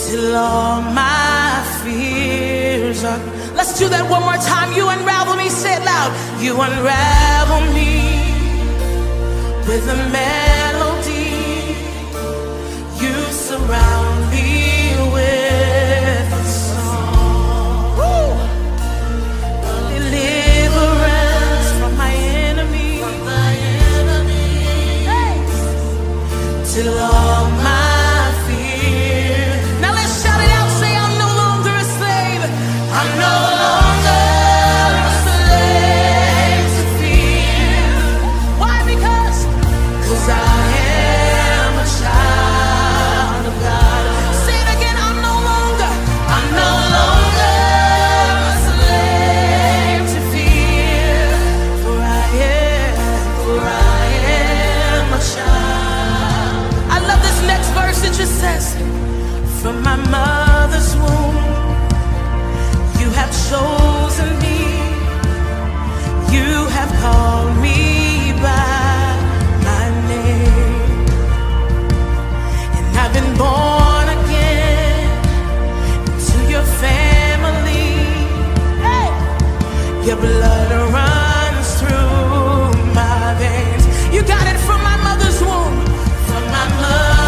till all my fears are. Let's do that one more time. You unravel me, say it loud. You unravel me with a melody. You surround me with a song. Woo! Deliverance from my enemy, from my enemies, hey. Till all my fears. Now let's shout it out. Say, I'm no longer a slave. I'm no longer a slave to fear. Why? Because 'cause I am a child. Says, from my mother's womb, you have chosen me, you have called me by my name, and I've been born again to your family. Hey! Your blood runs through my veins. You got it from my mother's womb, from my mother.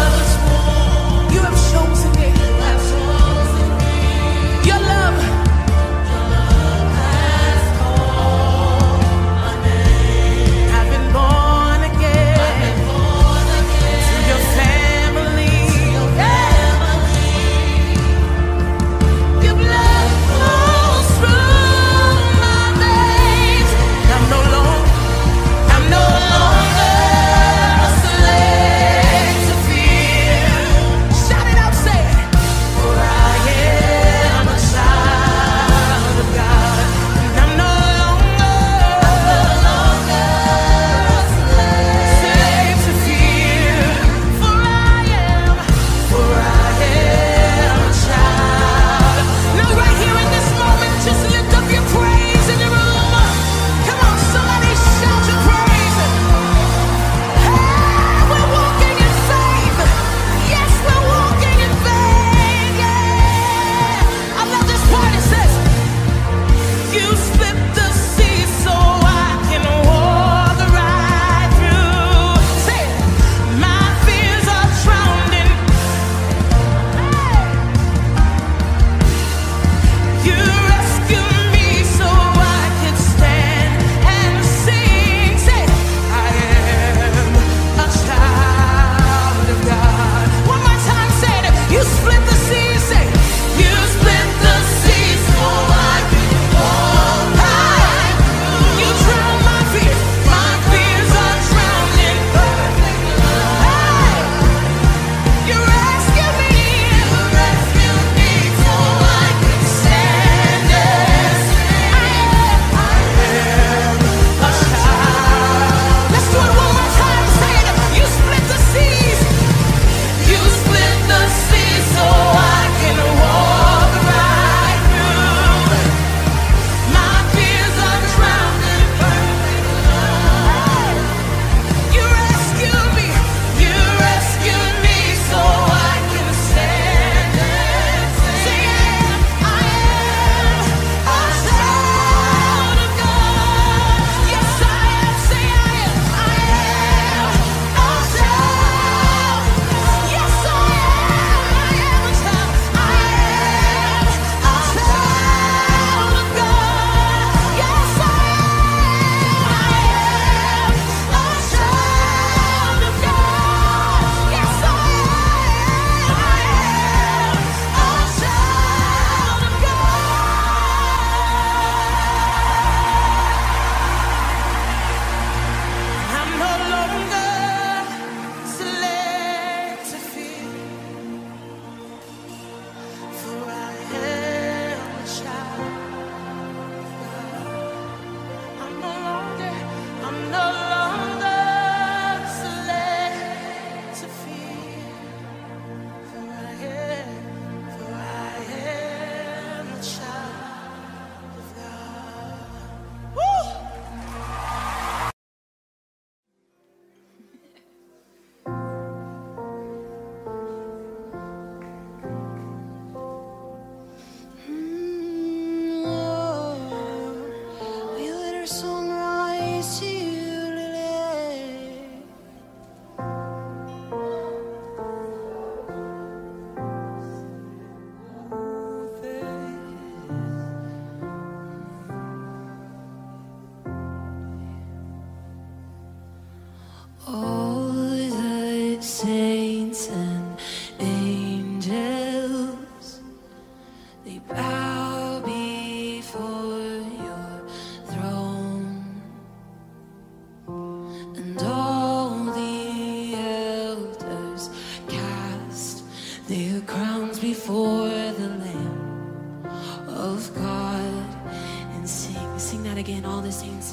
No longer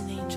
You.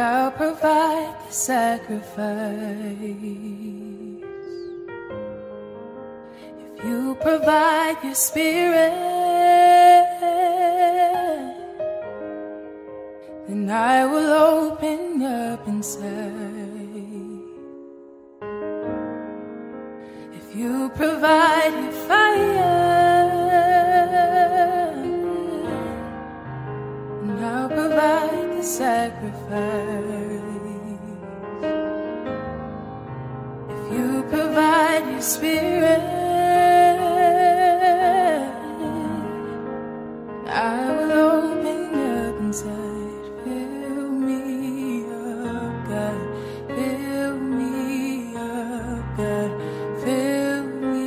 I'll provide the sacrifice. If you provide your spirit, then I will open up inside. If you provide your fire, then I'll provide the sacrifice. If you provide your spirit, I will open up inside. Fill me up, God. Fill me up, God. Fill me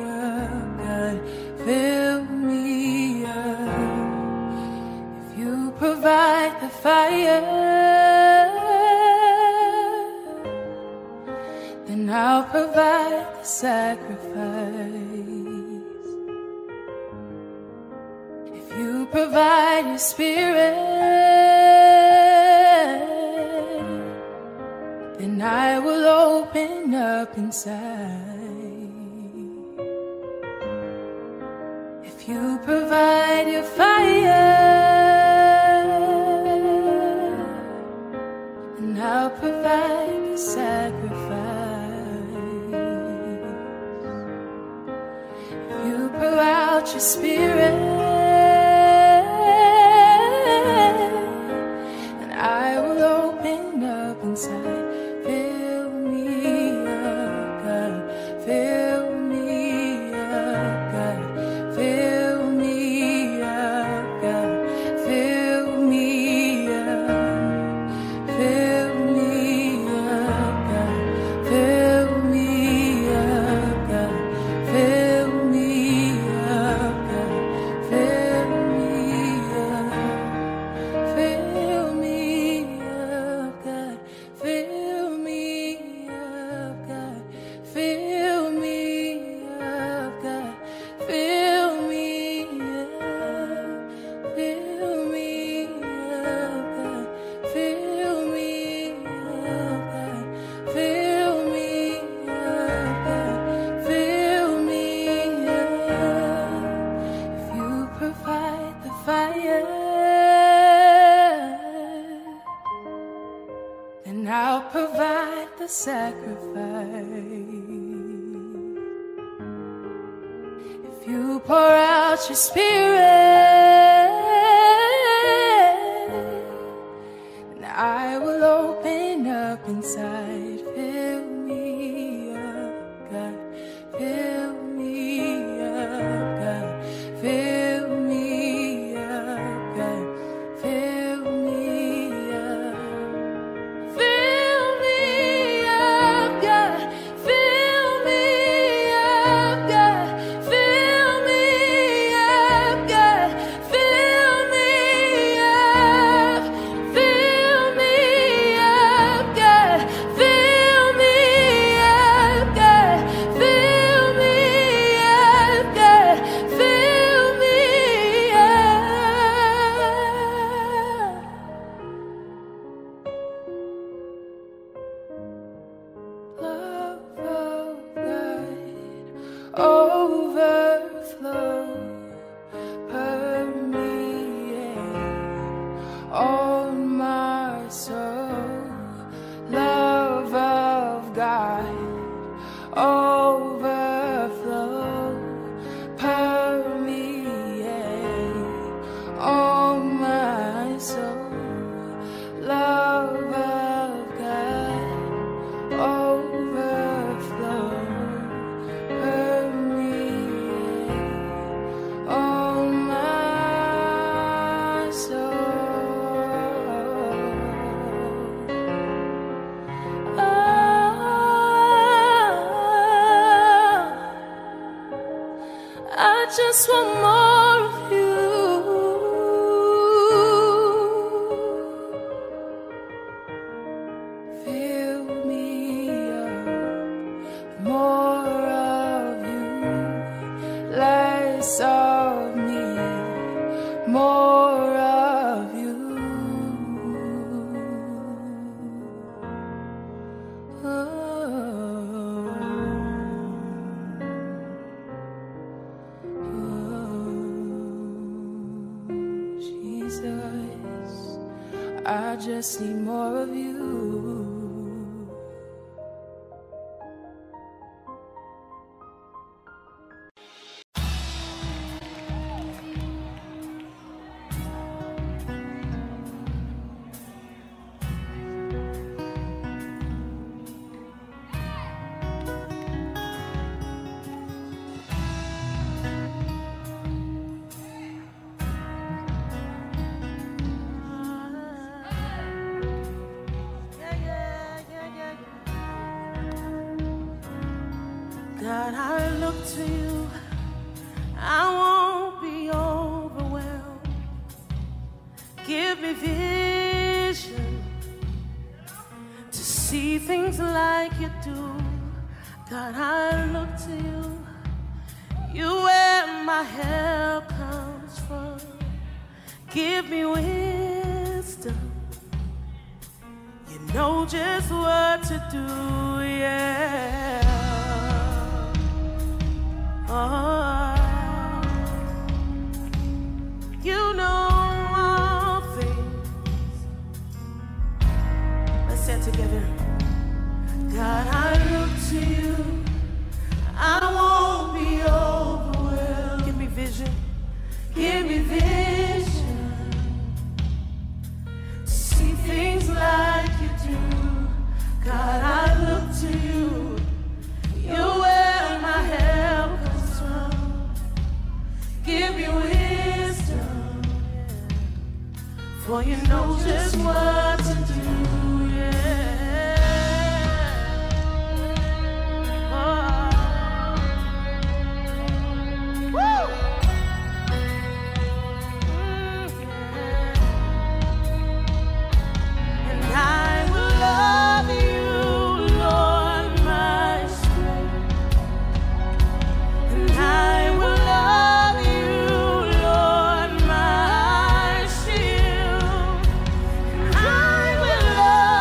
up, God. Fill me up. If you provide the fire, then I'll provide the sacrifice. If you provide your spirit, then I will open up inside. If you provide your fire, and I'll provide the sacrifice. If you pour out your spirit, and I will open up inside. Fill me up, God. Fill me up, God. Fill me up, God. Fill me up. Fill I'll provide the sacrifice. If you pour out your spirit, then I will open up inside. Fill me up, God. Fill me up, God. Fill me up, God. Fill me up. Fill I just want more of you. Fill me up with more of you, less of me, more of you. us. I just need more of you. God, I look to you, I won't be overwhelmed. Give me vision to see things like you do. God, I look to you, you where my help comes from. Give me wisdom, you know just what to do, yeah. Oh, you know all things. Let's stand together. God, I look to you, I won't be overwhelmed. Give me vision, give me vision to see things like you do. God, I look to you, you're where my help. Give me wisdom, for you know just what to do, yeah. Oh. Woo. And I will love you, Lord, my strength. And I will love you, Lord, my shield, and I will love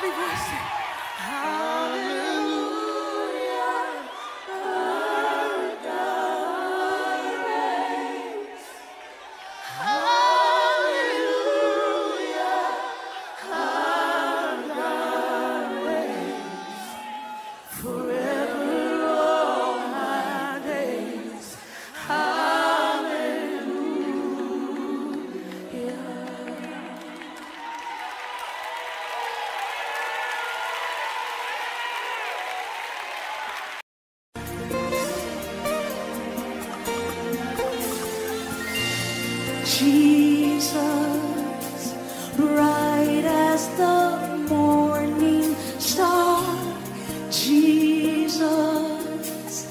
every voice sing, hallelujah, our God reigns. Hallelujah, our God reigns. Forever all my days. Jesus, bright as the morning star, Jesus,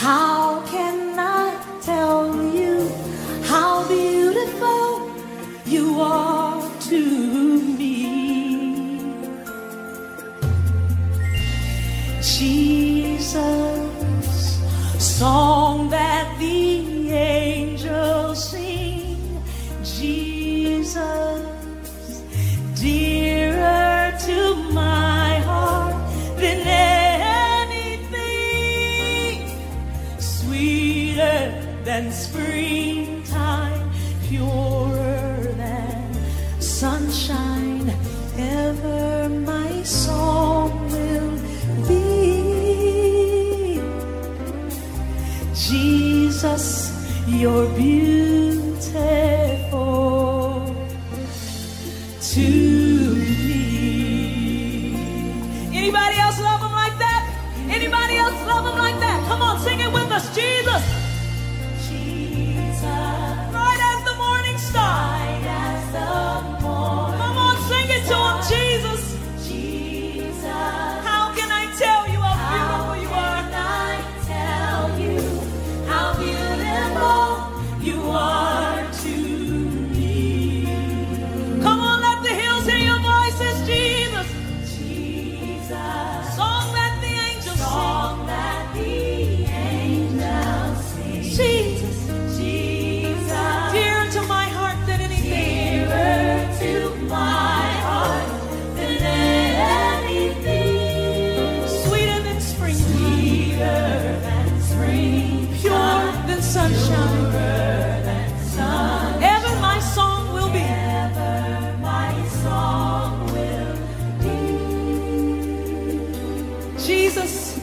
how can I tell you how beautiful you are to me? Jesus, song that the angels sing, Jesus, dearer to my heart than anything, sweeter than springtime, purer than sunshine, ever my song will be. Jesus, you're beautiful to me. Anybody else love him like that? Anybody else love him like that? Come on, sing it with us. Jesus. Jesus. Bright as the morning star. Bright as the morning. Come on, sing it to him, Jesus. Jesus. How can I tell you how, how beautiful you are? How can I tell you how beautiful you are to me?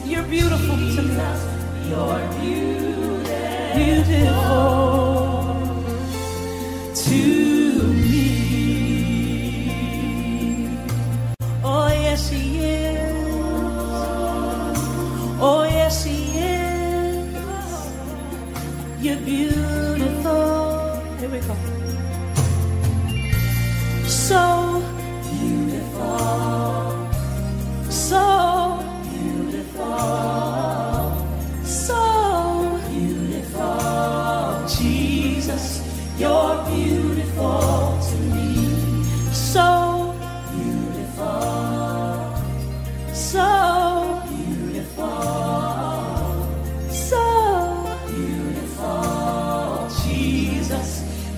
You're beautiful Jesus, to me. You're beautiful, beautiful to me. Oh yes, He is. Oh yes, He is. You're beautiful. Here we go. So beautiful. So. So beautiful, Jesus, you're beautiful to me. So beautiful, so beautiful, so beautiful, Jesus,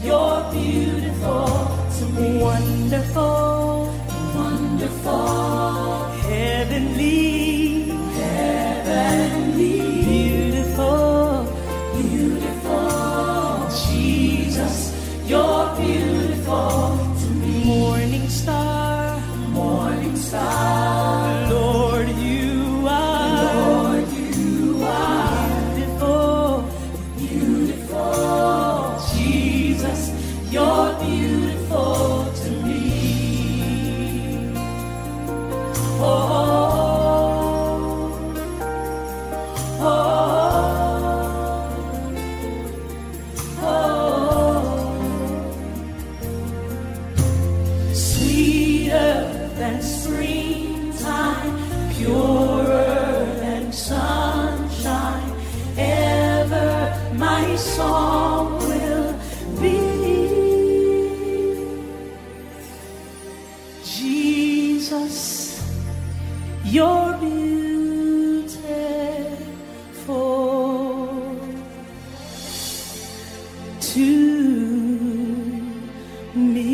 you're beautiful to me. Wonderful, wonderful, heavenly. Beautiful, beautiful, Jesus, you're beautiful to me. Morning star, morning star, Lord, you are, Lord, you are beautiful, beautiful, Jesus, you're beautiful to me. Oh. Song will be Jesus, you're beautiful to me.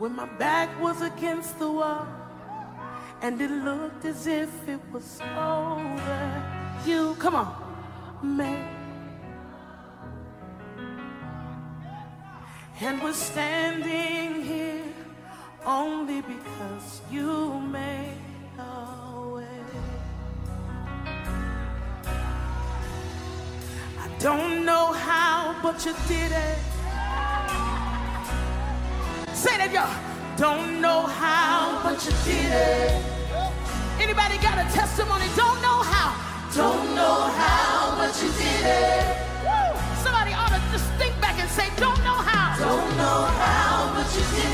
when my back was against the wall and it looked as if it was over. You, come on, man. And we're standing here only because you made a way. I don't know how, but you did it. Say that, y'all. Don't know how, but you did it. Anybody got a testimony? Don't know how. Don't know how, but you did it. Woo! Somebody ought to just think back and say, don't know how. Don't know how, but you did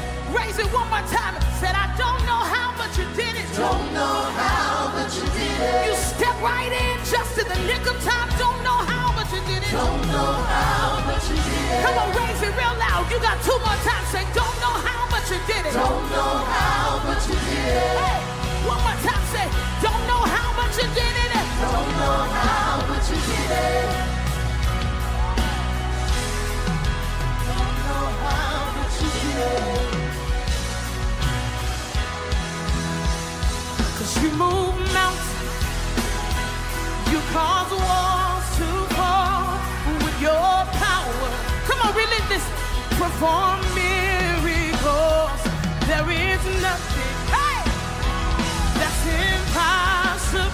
it. Raise it one more time. Said, I don't know how, but you did it. Don't know how, but you did it. You stepped right in just in the nick of time. Don't know how, but you did it. Don't know how, but you did it. Come on, raise it real loud. You got two more times. Say, don't know how, but you did it. Don't know how, but you did it. Hey, one more time. Say, don't know how, but you did it. Don't know how, but you did it. Don't know how, but you did it. Cause you move mountains, you cause walls to fall with your power. Come on, relive this. Perform miracles. There is nothing, hey, that's impossible.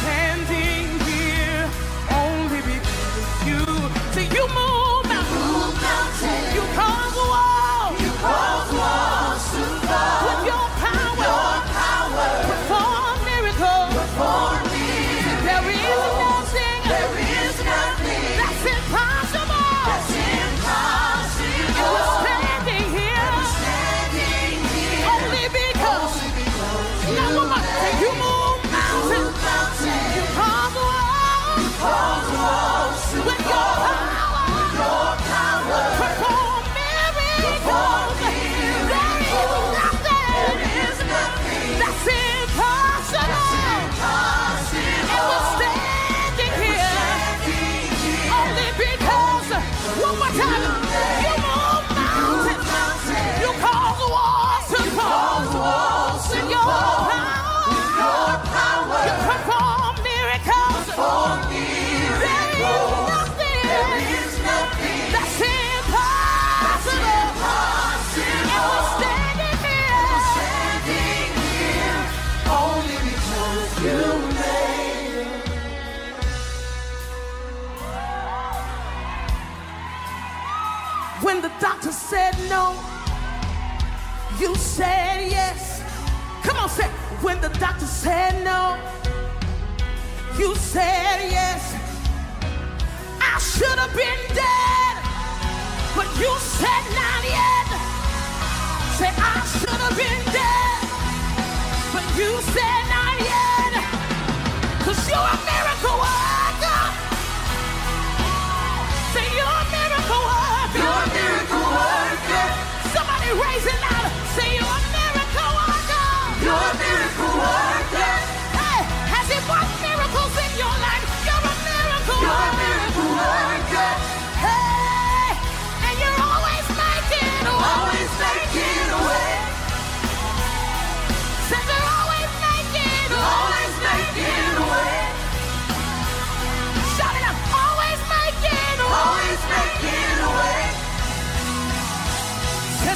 Standing here only because you. See, you move mountains. Mountain. You cause walls. You cause walls to fall. With your power. Your power. Perform miracles. Perform miracles. There is nothing. There is nothing. That's impossible. That's impossible. And we're standing here. And we're standing here. Only because. Only because. You now, move mountains. You move mountains. With your power, with your power, perform miracles. There is nothing that's impossible. And we're standing here only because. One more time, you move mountains, you cause walls to fall. With your power, you perform miracles. When the doctor said no, you said yes. Come on, say, when the doctor said no, you said yes. I should have been dead, but you said not yet. Say, I should have been dead, but you said not yet. Cause you're a miracle worker. Say, you're a miracle worker. You're a miracle worker. Somebody raise it loud. Say, you're a miracle worker. You're a miracle worker. Hey, has it worked miracles in your life? You're a miracle worker. You're a miracle worker. Hey, and you're always making a way. Always making a way. Said you're always making a way. Always making a way. Shout it up. Always making a way. Always making a way.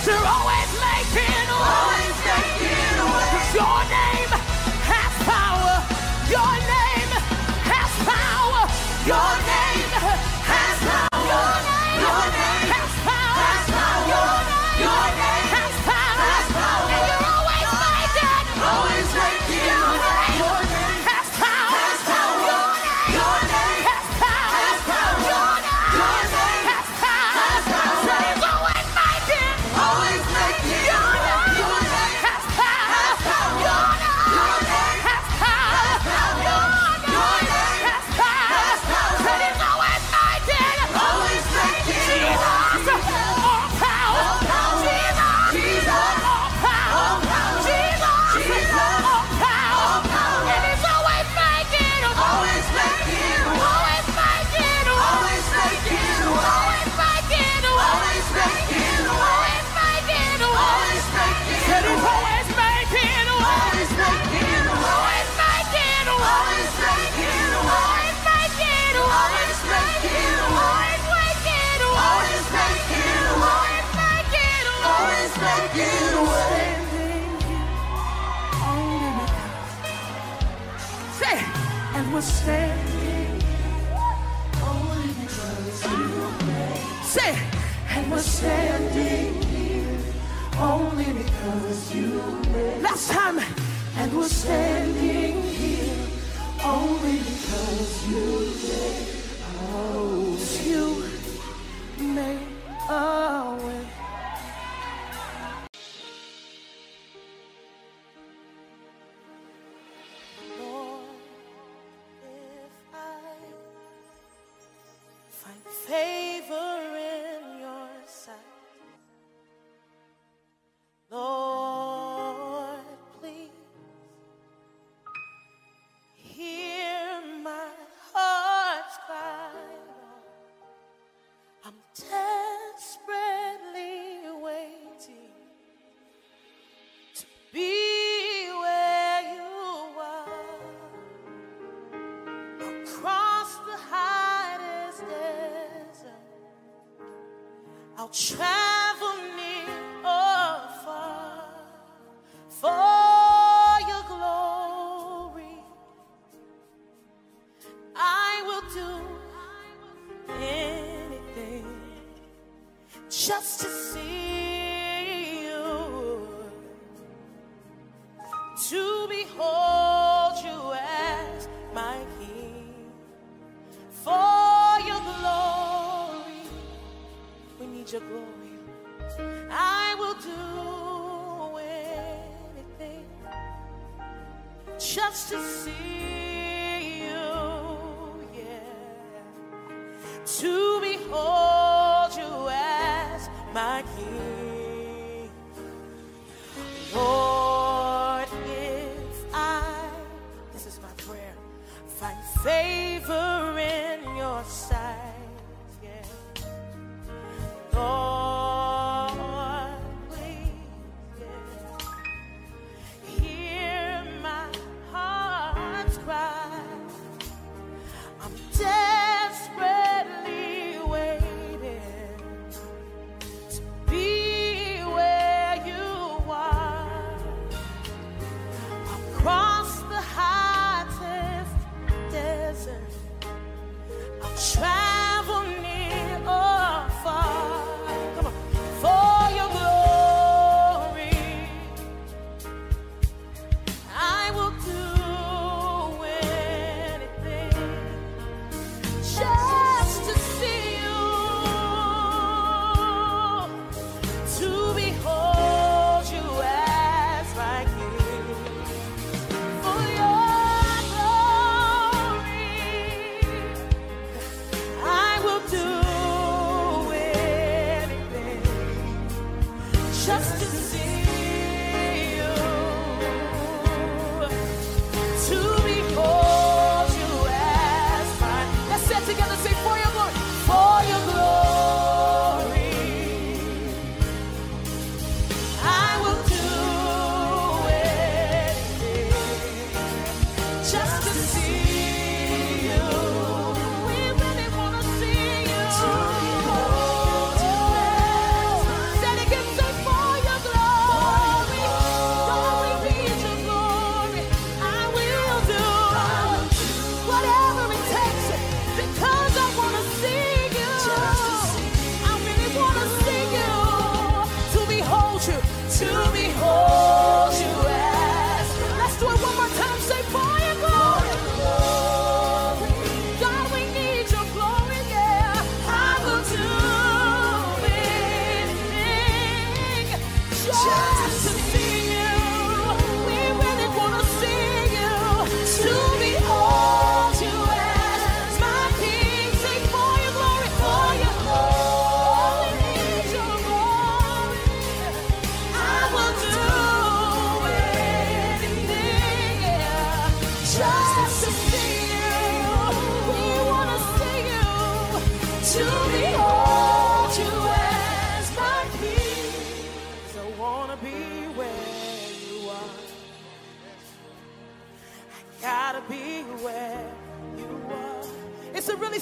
You're always making a way. Always making a way. Cause your name has power. Your name has power. Your name has power. Your name, your name has power. Has power. Your name, your name has power. Has power. And you're always making. Always making a way. Your name has power. Has power. Your name has power. Has power. Your name has power. Your name has power. Always making your name, your name has power. Your name. were standing, only because you were. Say, and we're standing here, only because you were. Last time, and we're standing here, only because you were. Oh, you made a way. Travel near or far for your glory. I will do anything just to see you, to behold you as my King. For your glory, I will do anything just to see you, yeah, to behold you as my King. Lord, if I, this is my prayer, find favor in your sight. Lord, please, yeah, hear my heart's cry. I'm desperately waiting to be where you are, across the hottest desert. I'll travel near or far.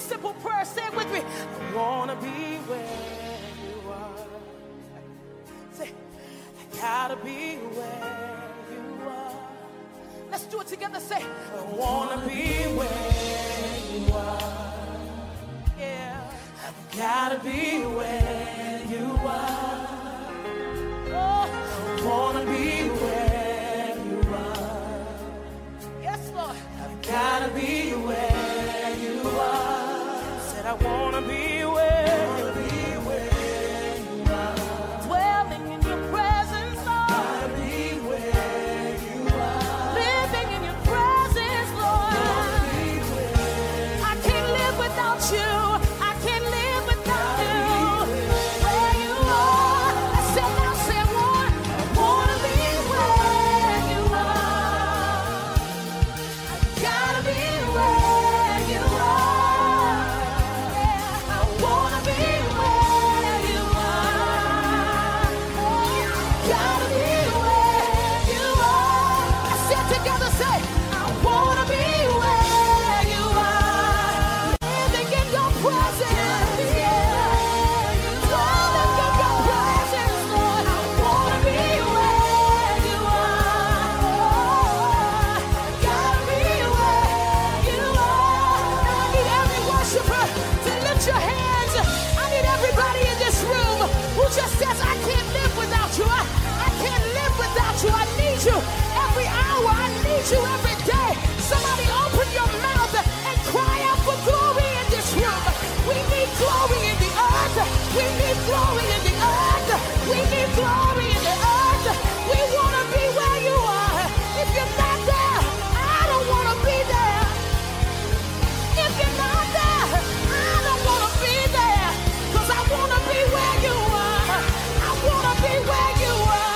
Simple prayer, say it with me. I wanna be where you are. Say, I gotta be where you are. Let's do it. together, say, I wanna be where you are. Yeah. I've gotta be where you are. Oh. I wanna be where you are. Yes, Lord. I've gotta be where you are. Said I wanna be where you are. You every day. Somebody open your mouth and cry out for glory in this room. We need glory in the earth. We need glory in the earth. We need glory in the earth. We want to be where you are. If you're not there, I don't want to be there. If you're not there, I don't want to be there. Because I want to be where you are. I want to be where you are.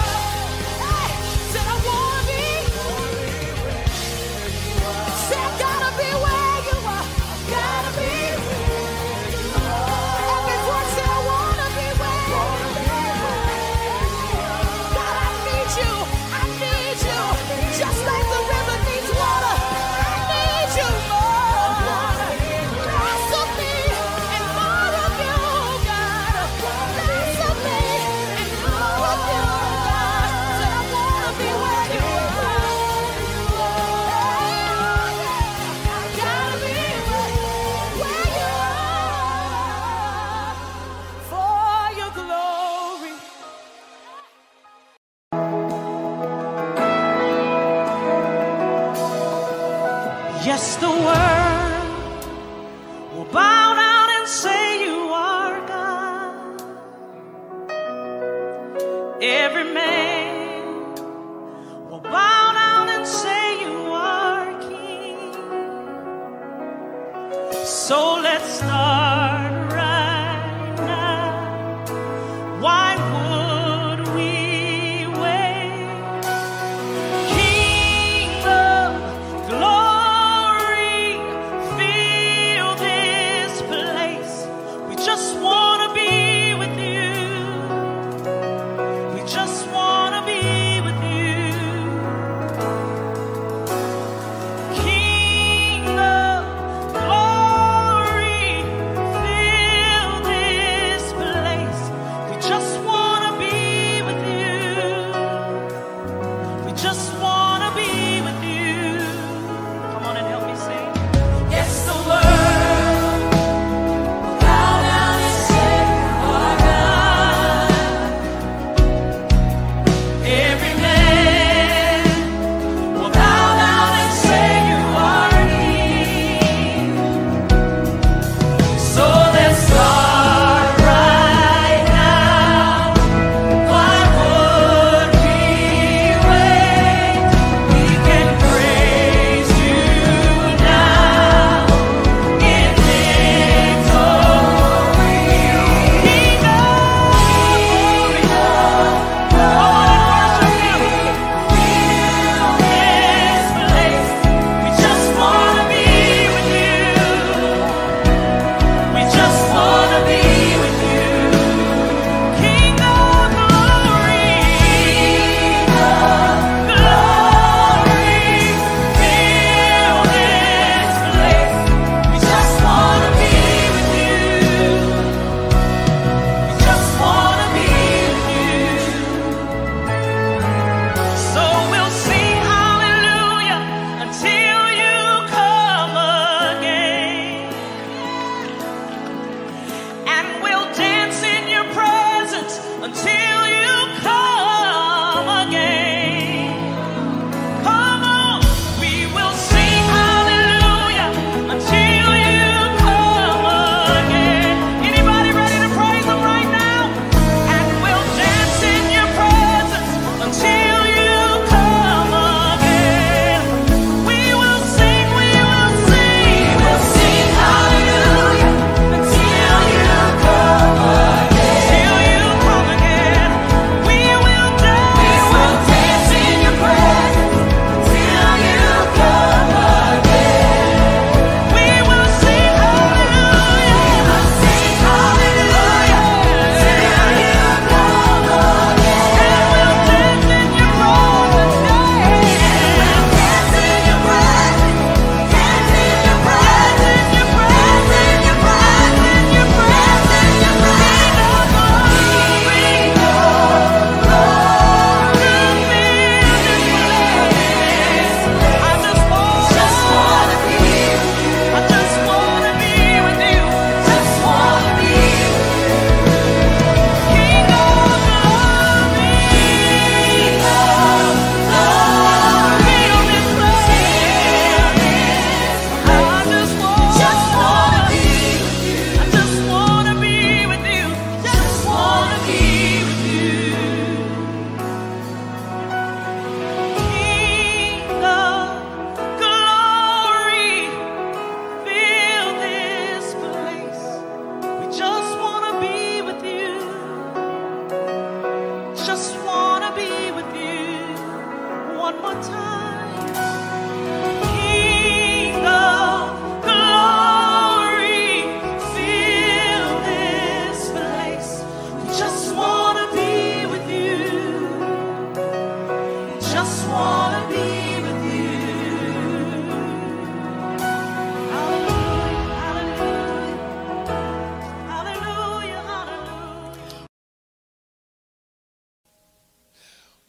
Just one.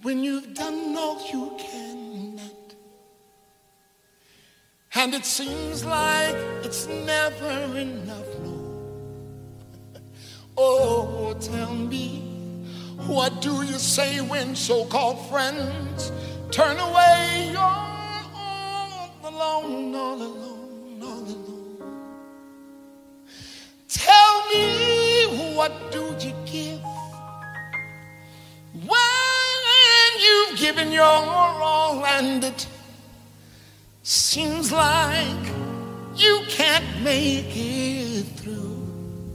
when you've done all you cannot, and it seems like it's never enough, Lord. Oh, tell me, what do you say when so-called friends turn away? You're all alone, all alone, all alone. Tell me, what do you give when you've given your all and it seems like you can't make it through?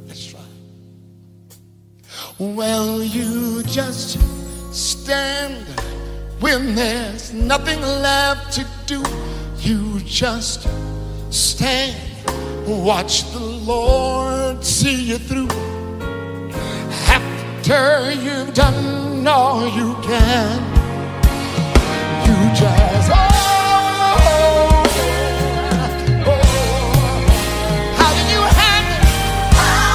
That's right. Well, you just stand when there's nothing left to do. You just stand, watch the Lord see you through. After you've done all you can, you just, oh, yeah, oh, how do you handle, how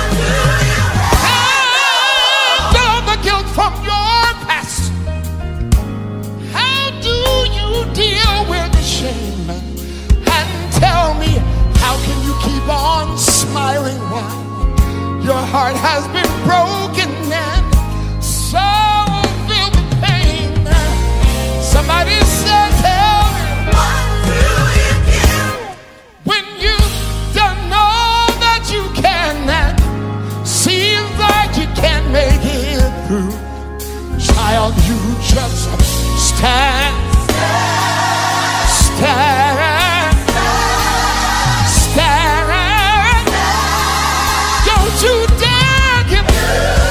do you handle the guilt from your past? How do you deal with the shame? And tell me, how can you keep on smiling while your heart has been broken and so? Somebody said, tell me, what do you give when you've done all that you can and seems like you can't make it through? Child, you just stand, stand, stand, stand, stand. Don't you dare give up.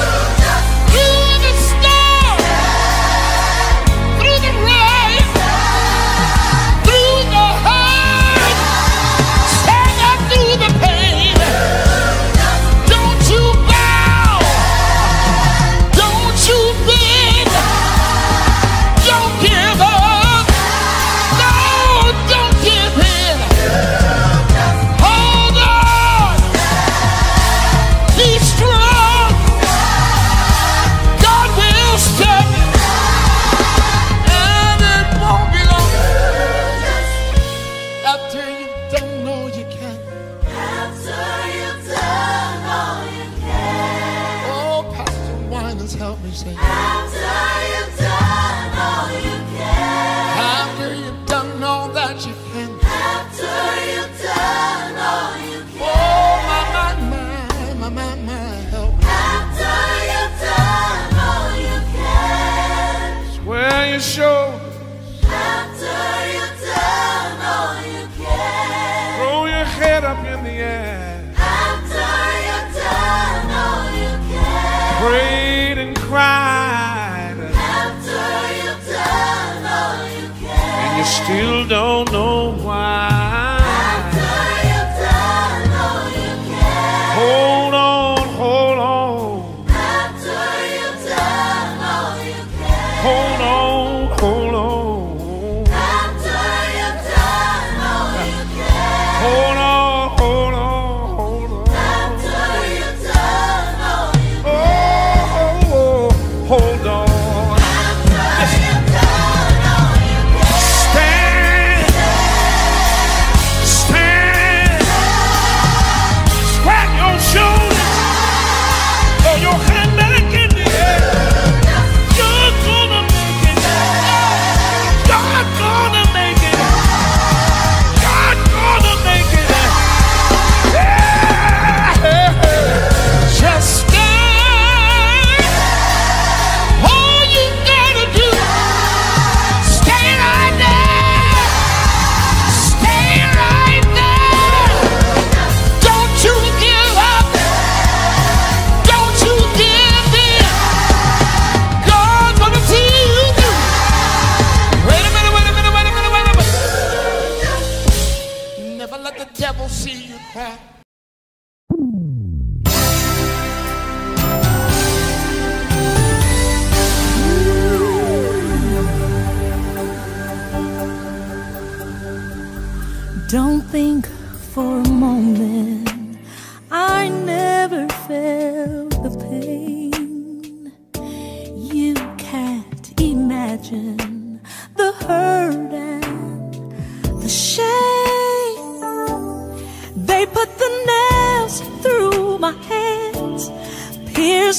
Still don't know why. After you've done all you can, hold on, hold on. After you've done all you can, hold on, hold on. After you've done all you can, hold on, hold on, hold on. After you've done all you can, oh, oh, oh, hold on. After you've done all you can, stand,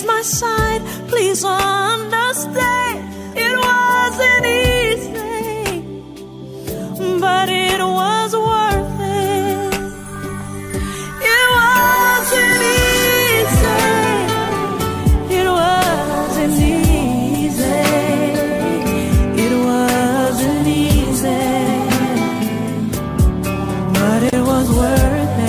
my side. Please understand, it wasn't easy, but it was worth it. It wasn't easy, it wasn't easy, it wasn't easy, but it was worth it.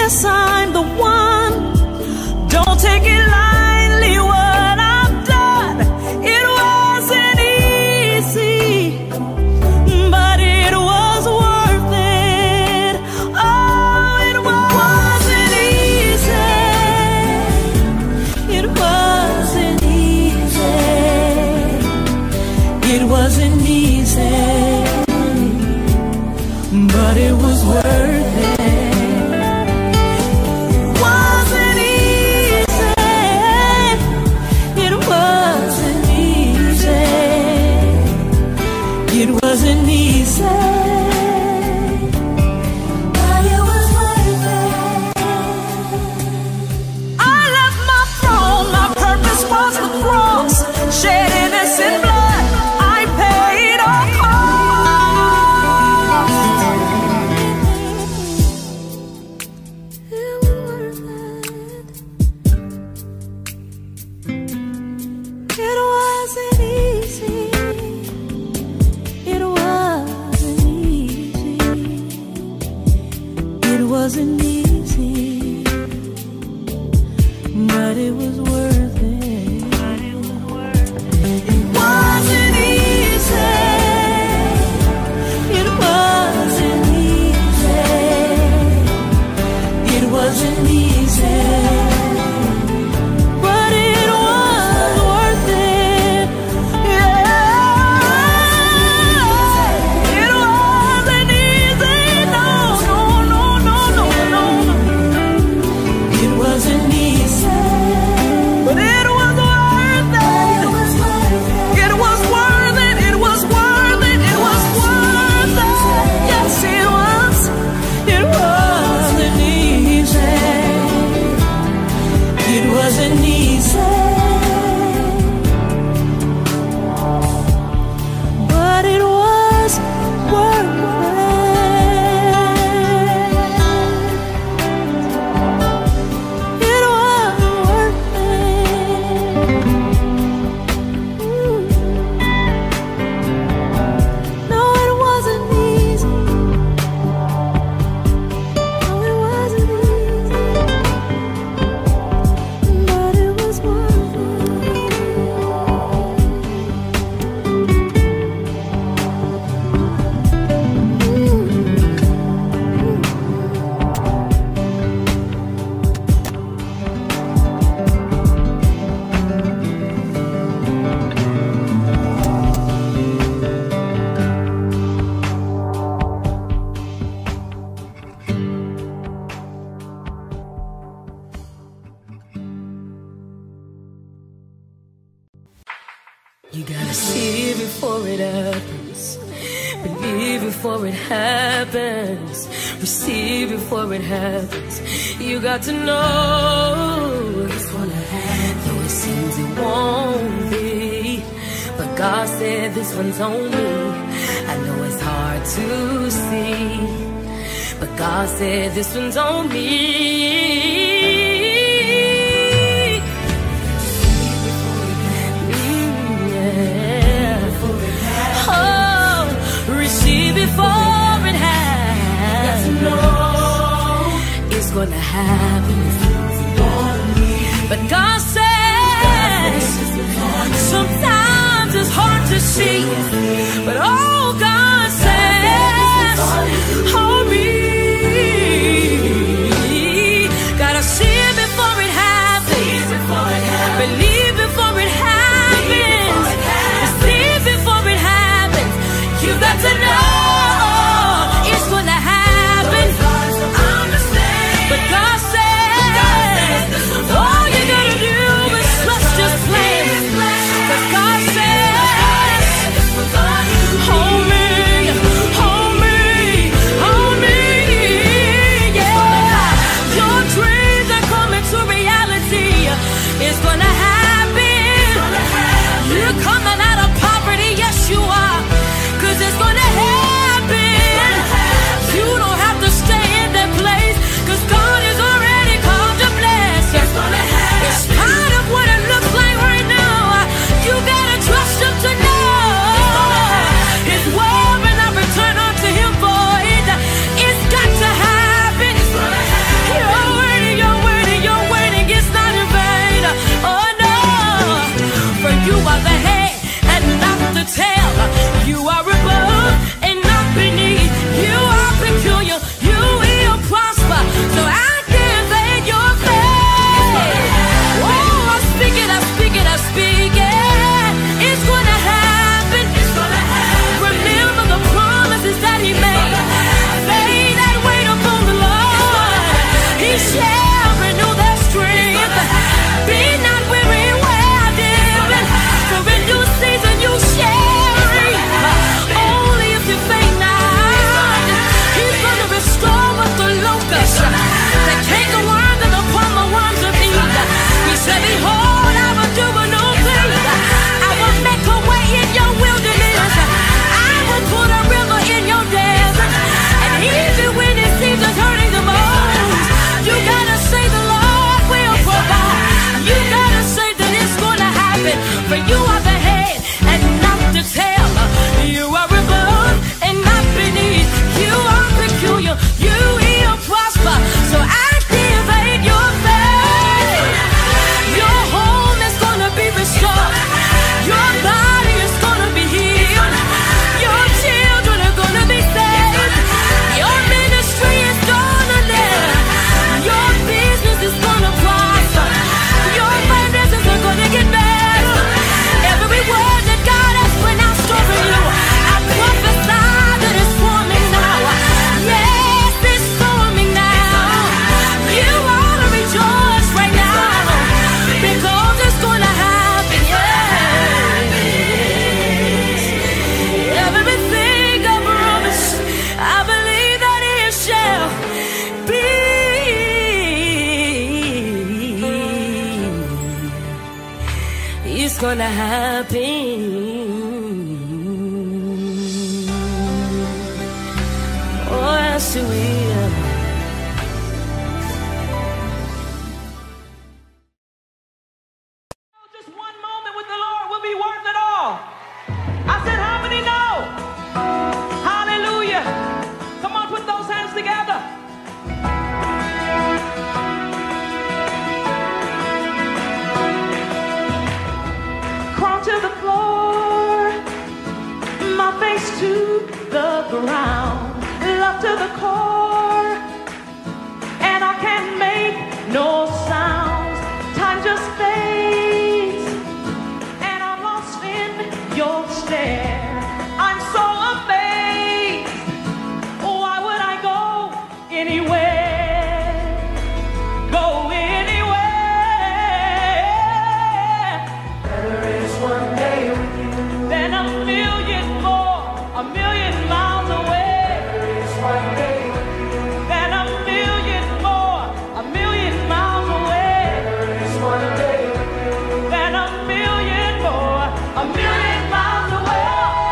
Yes, I'm the one. Don't take it lightly what I've done. It wasn't easy, but it was worth it. Oh, it wasn't easy. It wasn't easy. It wasn't easy, but it was worth it. To know it's gonna happen, though it seems it won't be. But God said this one's on me. I know it's hard to see, but God said this one's on me. Mm, yeah. Oh, receive before it happens. Gonna happen, but God said sometimes it's see it, but all God says, hold me. Gotta see it before it happens. Believe before it happens. See it before it happens. You got to know it's gonna happen. But God says, all you gotta do is trust your plan. Gonna happen. Oh, yes, it will. Just one moment with the Lord will be worth it all. I said, how many know? Hallelujah. Come on, put those hands together. To the ground, love to the core, and I can't make no sounds. Time just fades, and I'm lost in your stare. I'm so amazed. Why would I go anywhere? Go anywhere. Better is one day with you than a million more. A million miles away, then a million more, a million miles away, then a million more, a million miles away.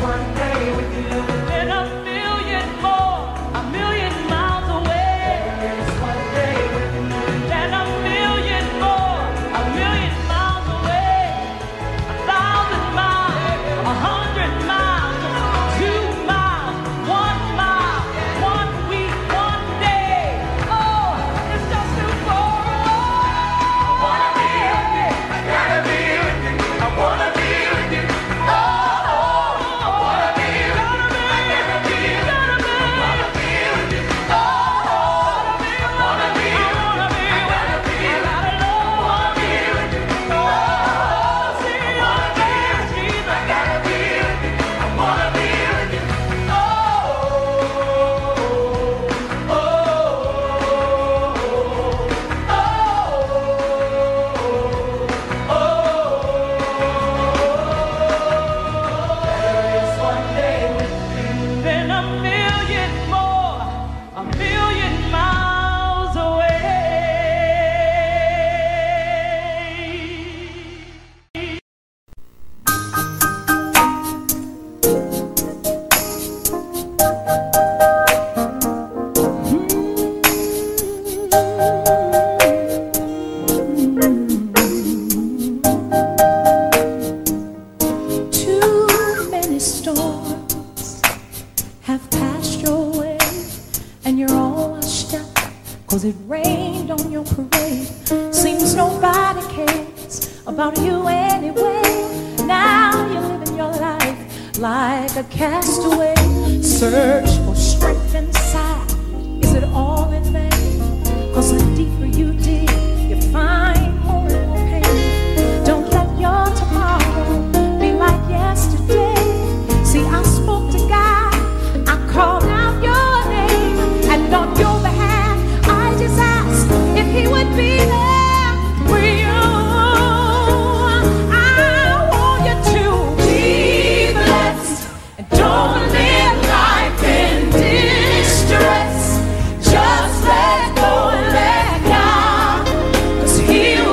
He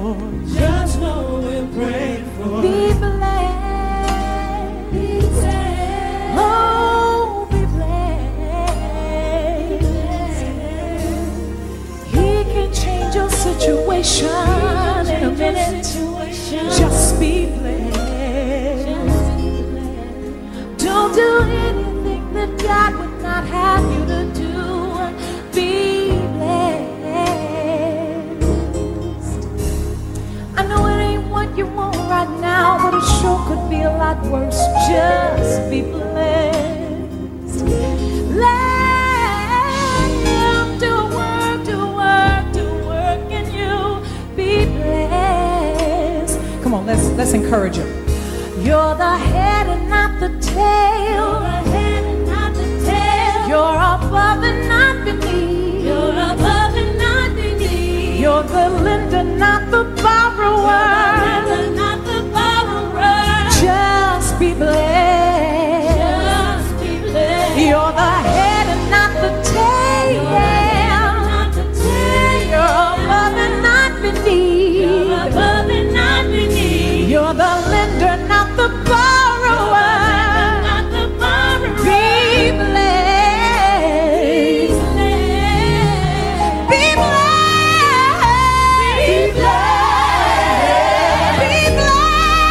voice. Just know we're praying for. Be blessed. Be blessed. Oh, be blessed. Be blessed. He can change your situation in a minute. Just be blessed. Don't do anything that God would not have you to do. Be you want right now, but it sure could be a lot worse. Just be blessed. Let him do work, do work, do work in you. Be blessed. Come on, let's let's encourage him. You're the head and not the tail. You're the head and not the tail. You're above and not beneath. You're above and not beneath. You're the lender, not the borrower. Be blessed. Just be blessed. You're the head and not the tail. You're above and not beneath. You're above and not beneath. You're the lender, not the borrower. Not the borrower. Be blessed. Be blessed. Be blessed. Be blessed.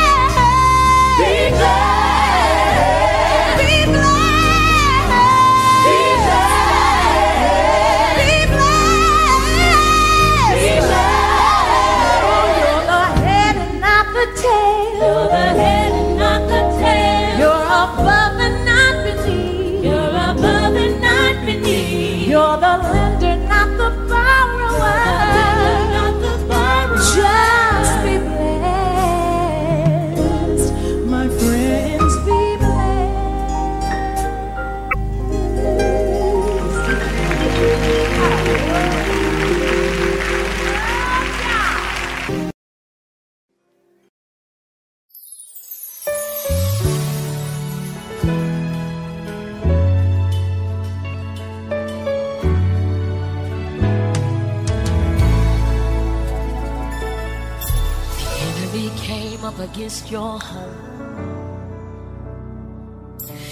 Against your home,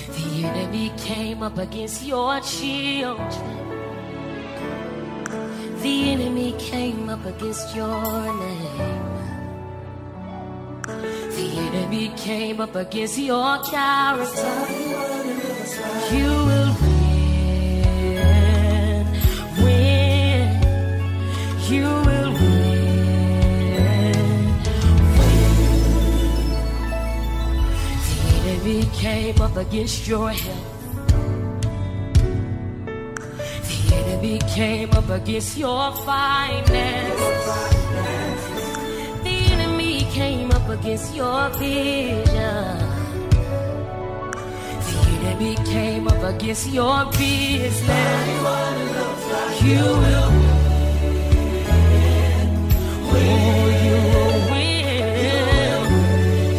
the enemy came up against your children. The enemy came up against your name. The enemy came up against your character. You will win, win. You will win. The enemy came up against your health. The enemy came up against your finances. The enemy came up against your vision. The enemy came up against your business. You will win. Oh, you will win.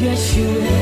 Yes, you will.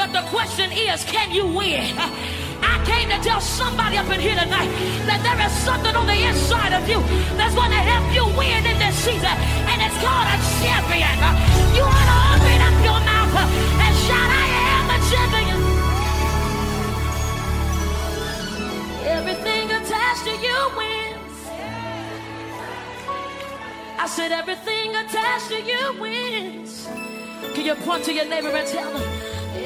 But the question is, can you win? I came to tell somebody up in here tonight that there is something on the inside of you that's going to help you win in this season, and it's called a champion. You ought to open up your mouth and shout, I am a champion. Everything attached to you wins. I said everything attached to you wins. Can you point to your neighbor and tell them,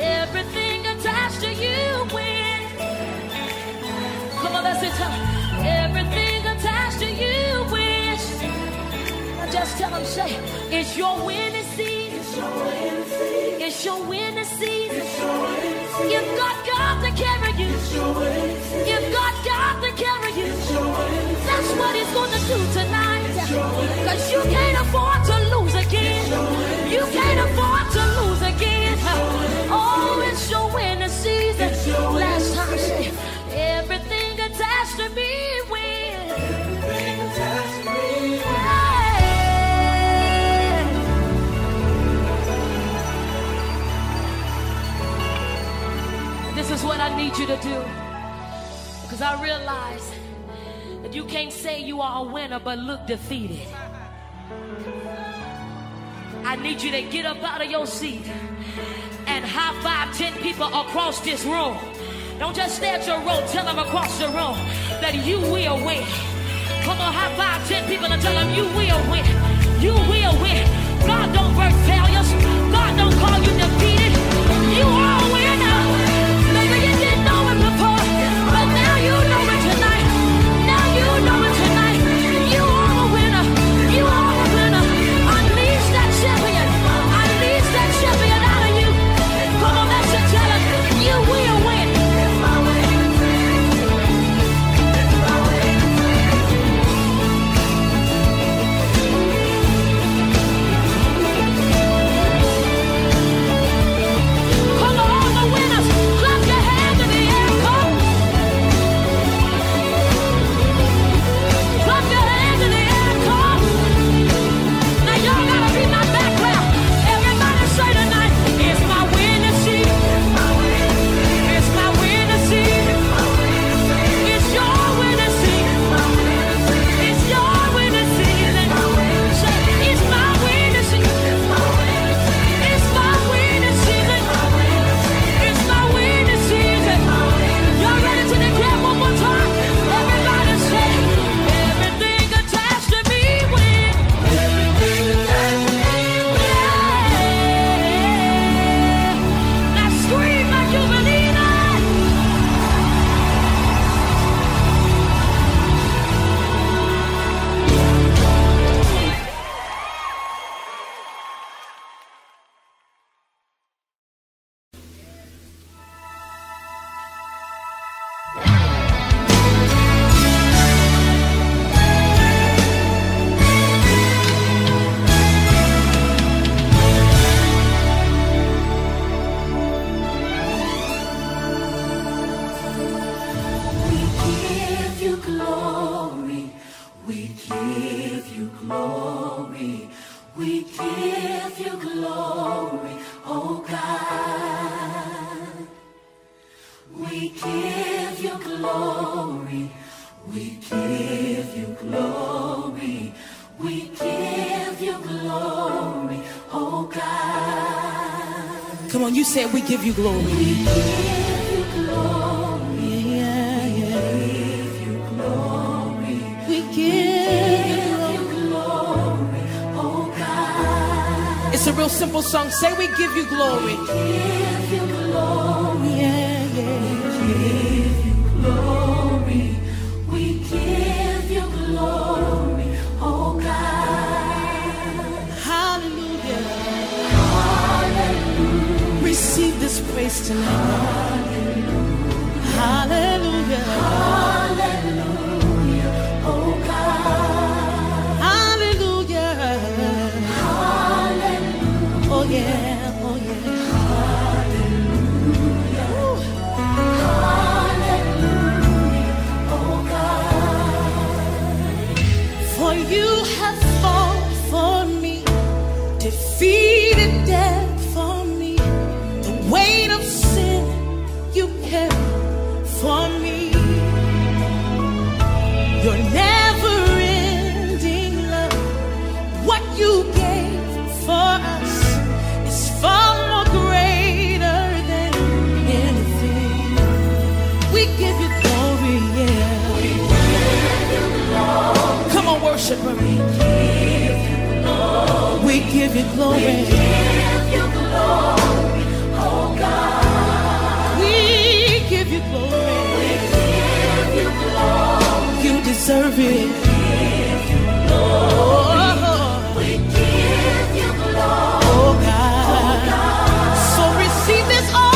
everything attached to you wins? Come on, let's say, tell them, everything attached to you wins. Just tell them, say, it's your winning season. It's your winning season. It's your winning season. You've got God to carry you. You've got God to carry you. That's what He's going to do tonight. Because you can't afford to lose again. You can't afford to lose again. Oh, it's your winning season. Last time I said, everything attached to me wins. Everything attached to me wins. This is what I need you to do. Because I realize that you can't say you are a winner but look defeated. I need you to get up out of your seat and high five ten people across this room. Don't just stay at your row, tell them across the room that you will win. Come on, high five ten people and tell them you will win. You will win. God don't birth failures. God don't call you defeated. You are a winner. Maybe you didn't know it before, but now you know it tonight. You know it tonight. You are a winner. You are a winner. Unleash that champion. Unleash that champion out of you. Come on, that's your challenge. You will win. Said we give you glory. We give you glory. Yeah, yeah. We give you glory. We give you glory. Oh God. It's a real simple song. Say we give you glory. We give you glory. Yeah, yeah. We give you glory. We give you glory. Oh God. Hallelujah. Hallelujah. Receive this praise tonight. Hallelujah. Hallelujah. Hallelujah. Oh God. Hallelujah. Hallelujah. Oh yeah. Oh yeah. Hallelujah. Ooh. Hallelujah. Oh God. For you have fought for me, defeated death. Weight of worshiper. We give you glory. We give you glory. We give you glory, oh God. We give you glory. We give you glory. You deserve it. We give you glory. Oh. We give you glory, oh God. Oh God. So receive this offering.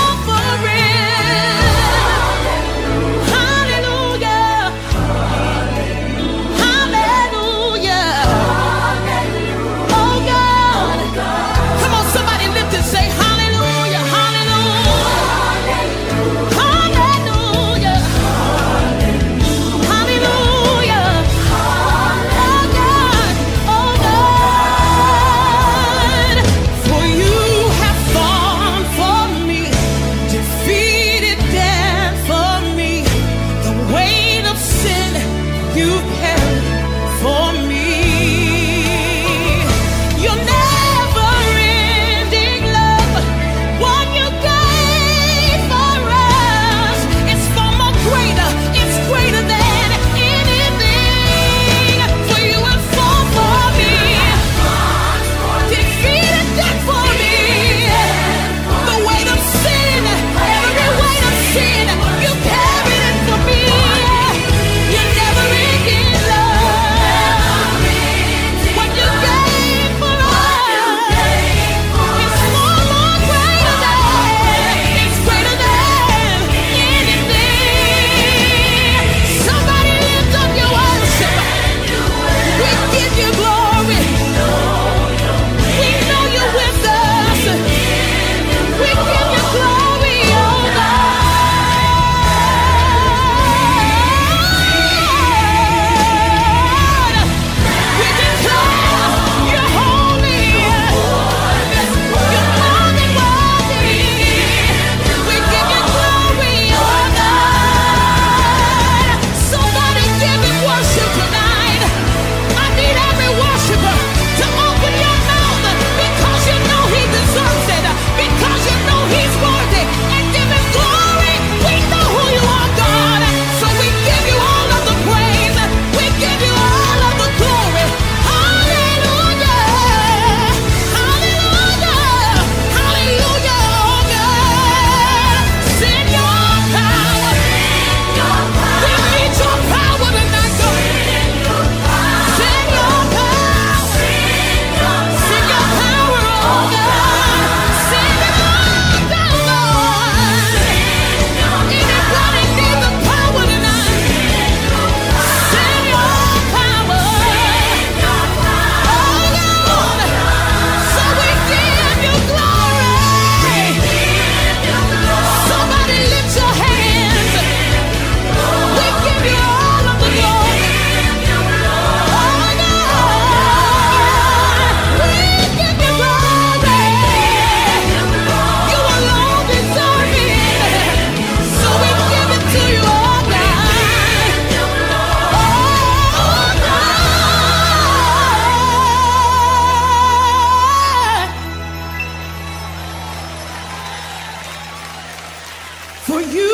You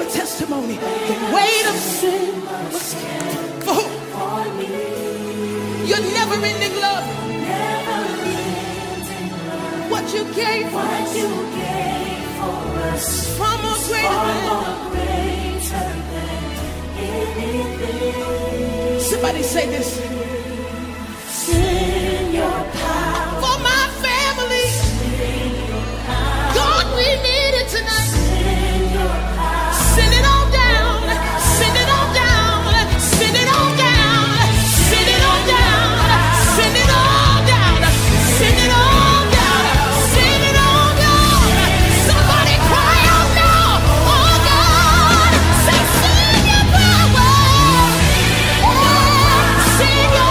have a testimony. The weight of sin was carried for who? You're never in the glove. What you gave for us, far more greater than anything. Somebody say this. Sing your power for my family. Sing your power. God, we need it tonight. Sing your power. Send it all down. Send it all down. Send it all down. Send it all down. Send it all down. Send it all down. Send it all down. Somebody cry out now. Oh God, say send your power. Oh, send your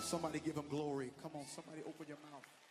Somebody give him glory. Come on, somebody open your mouth.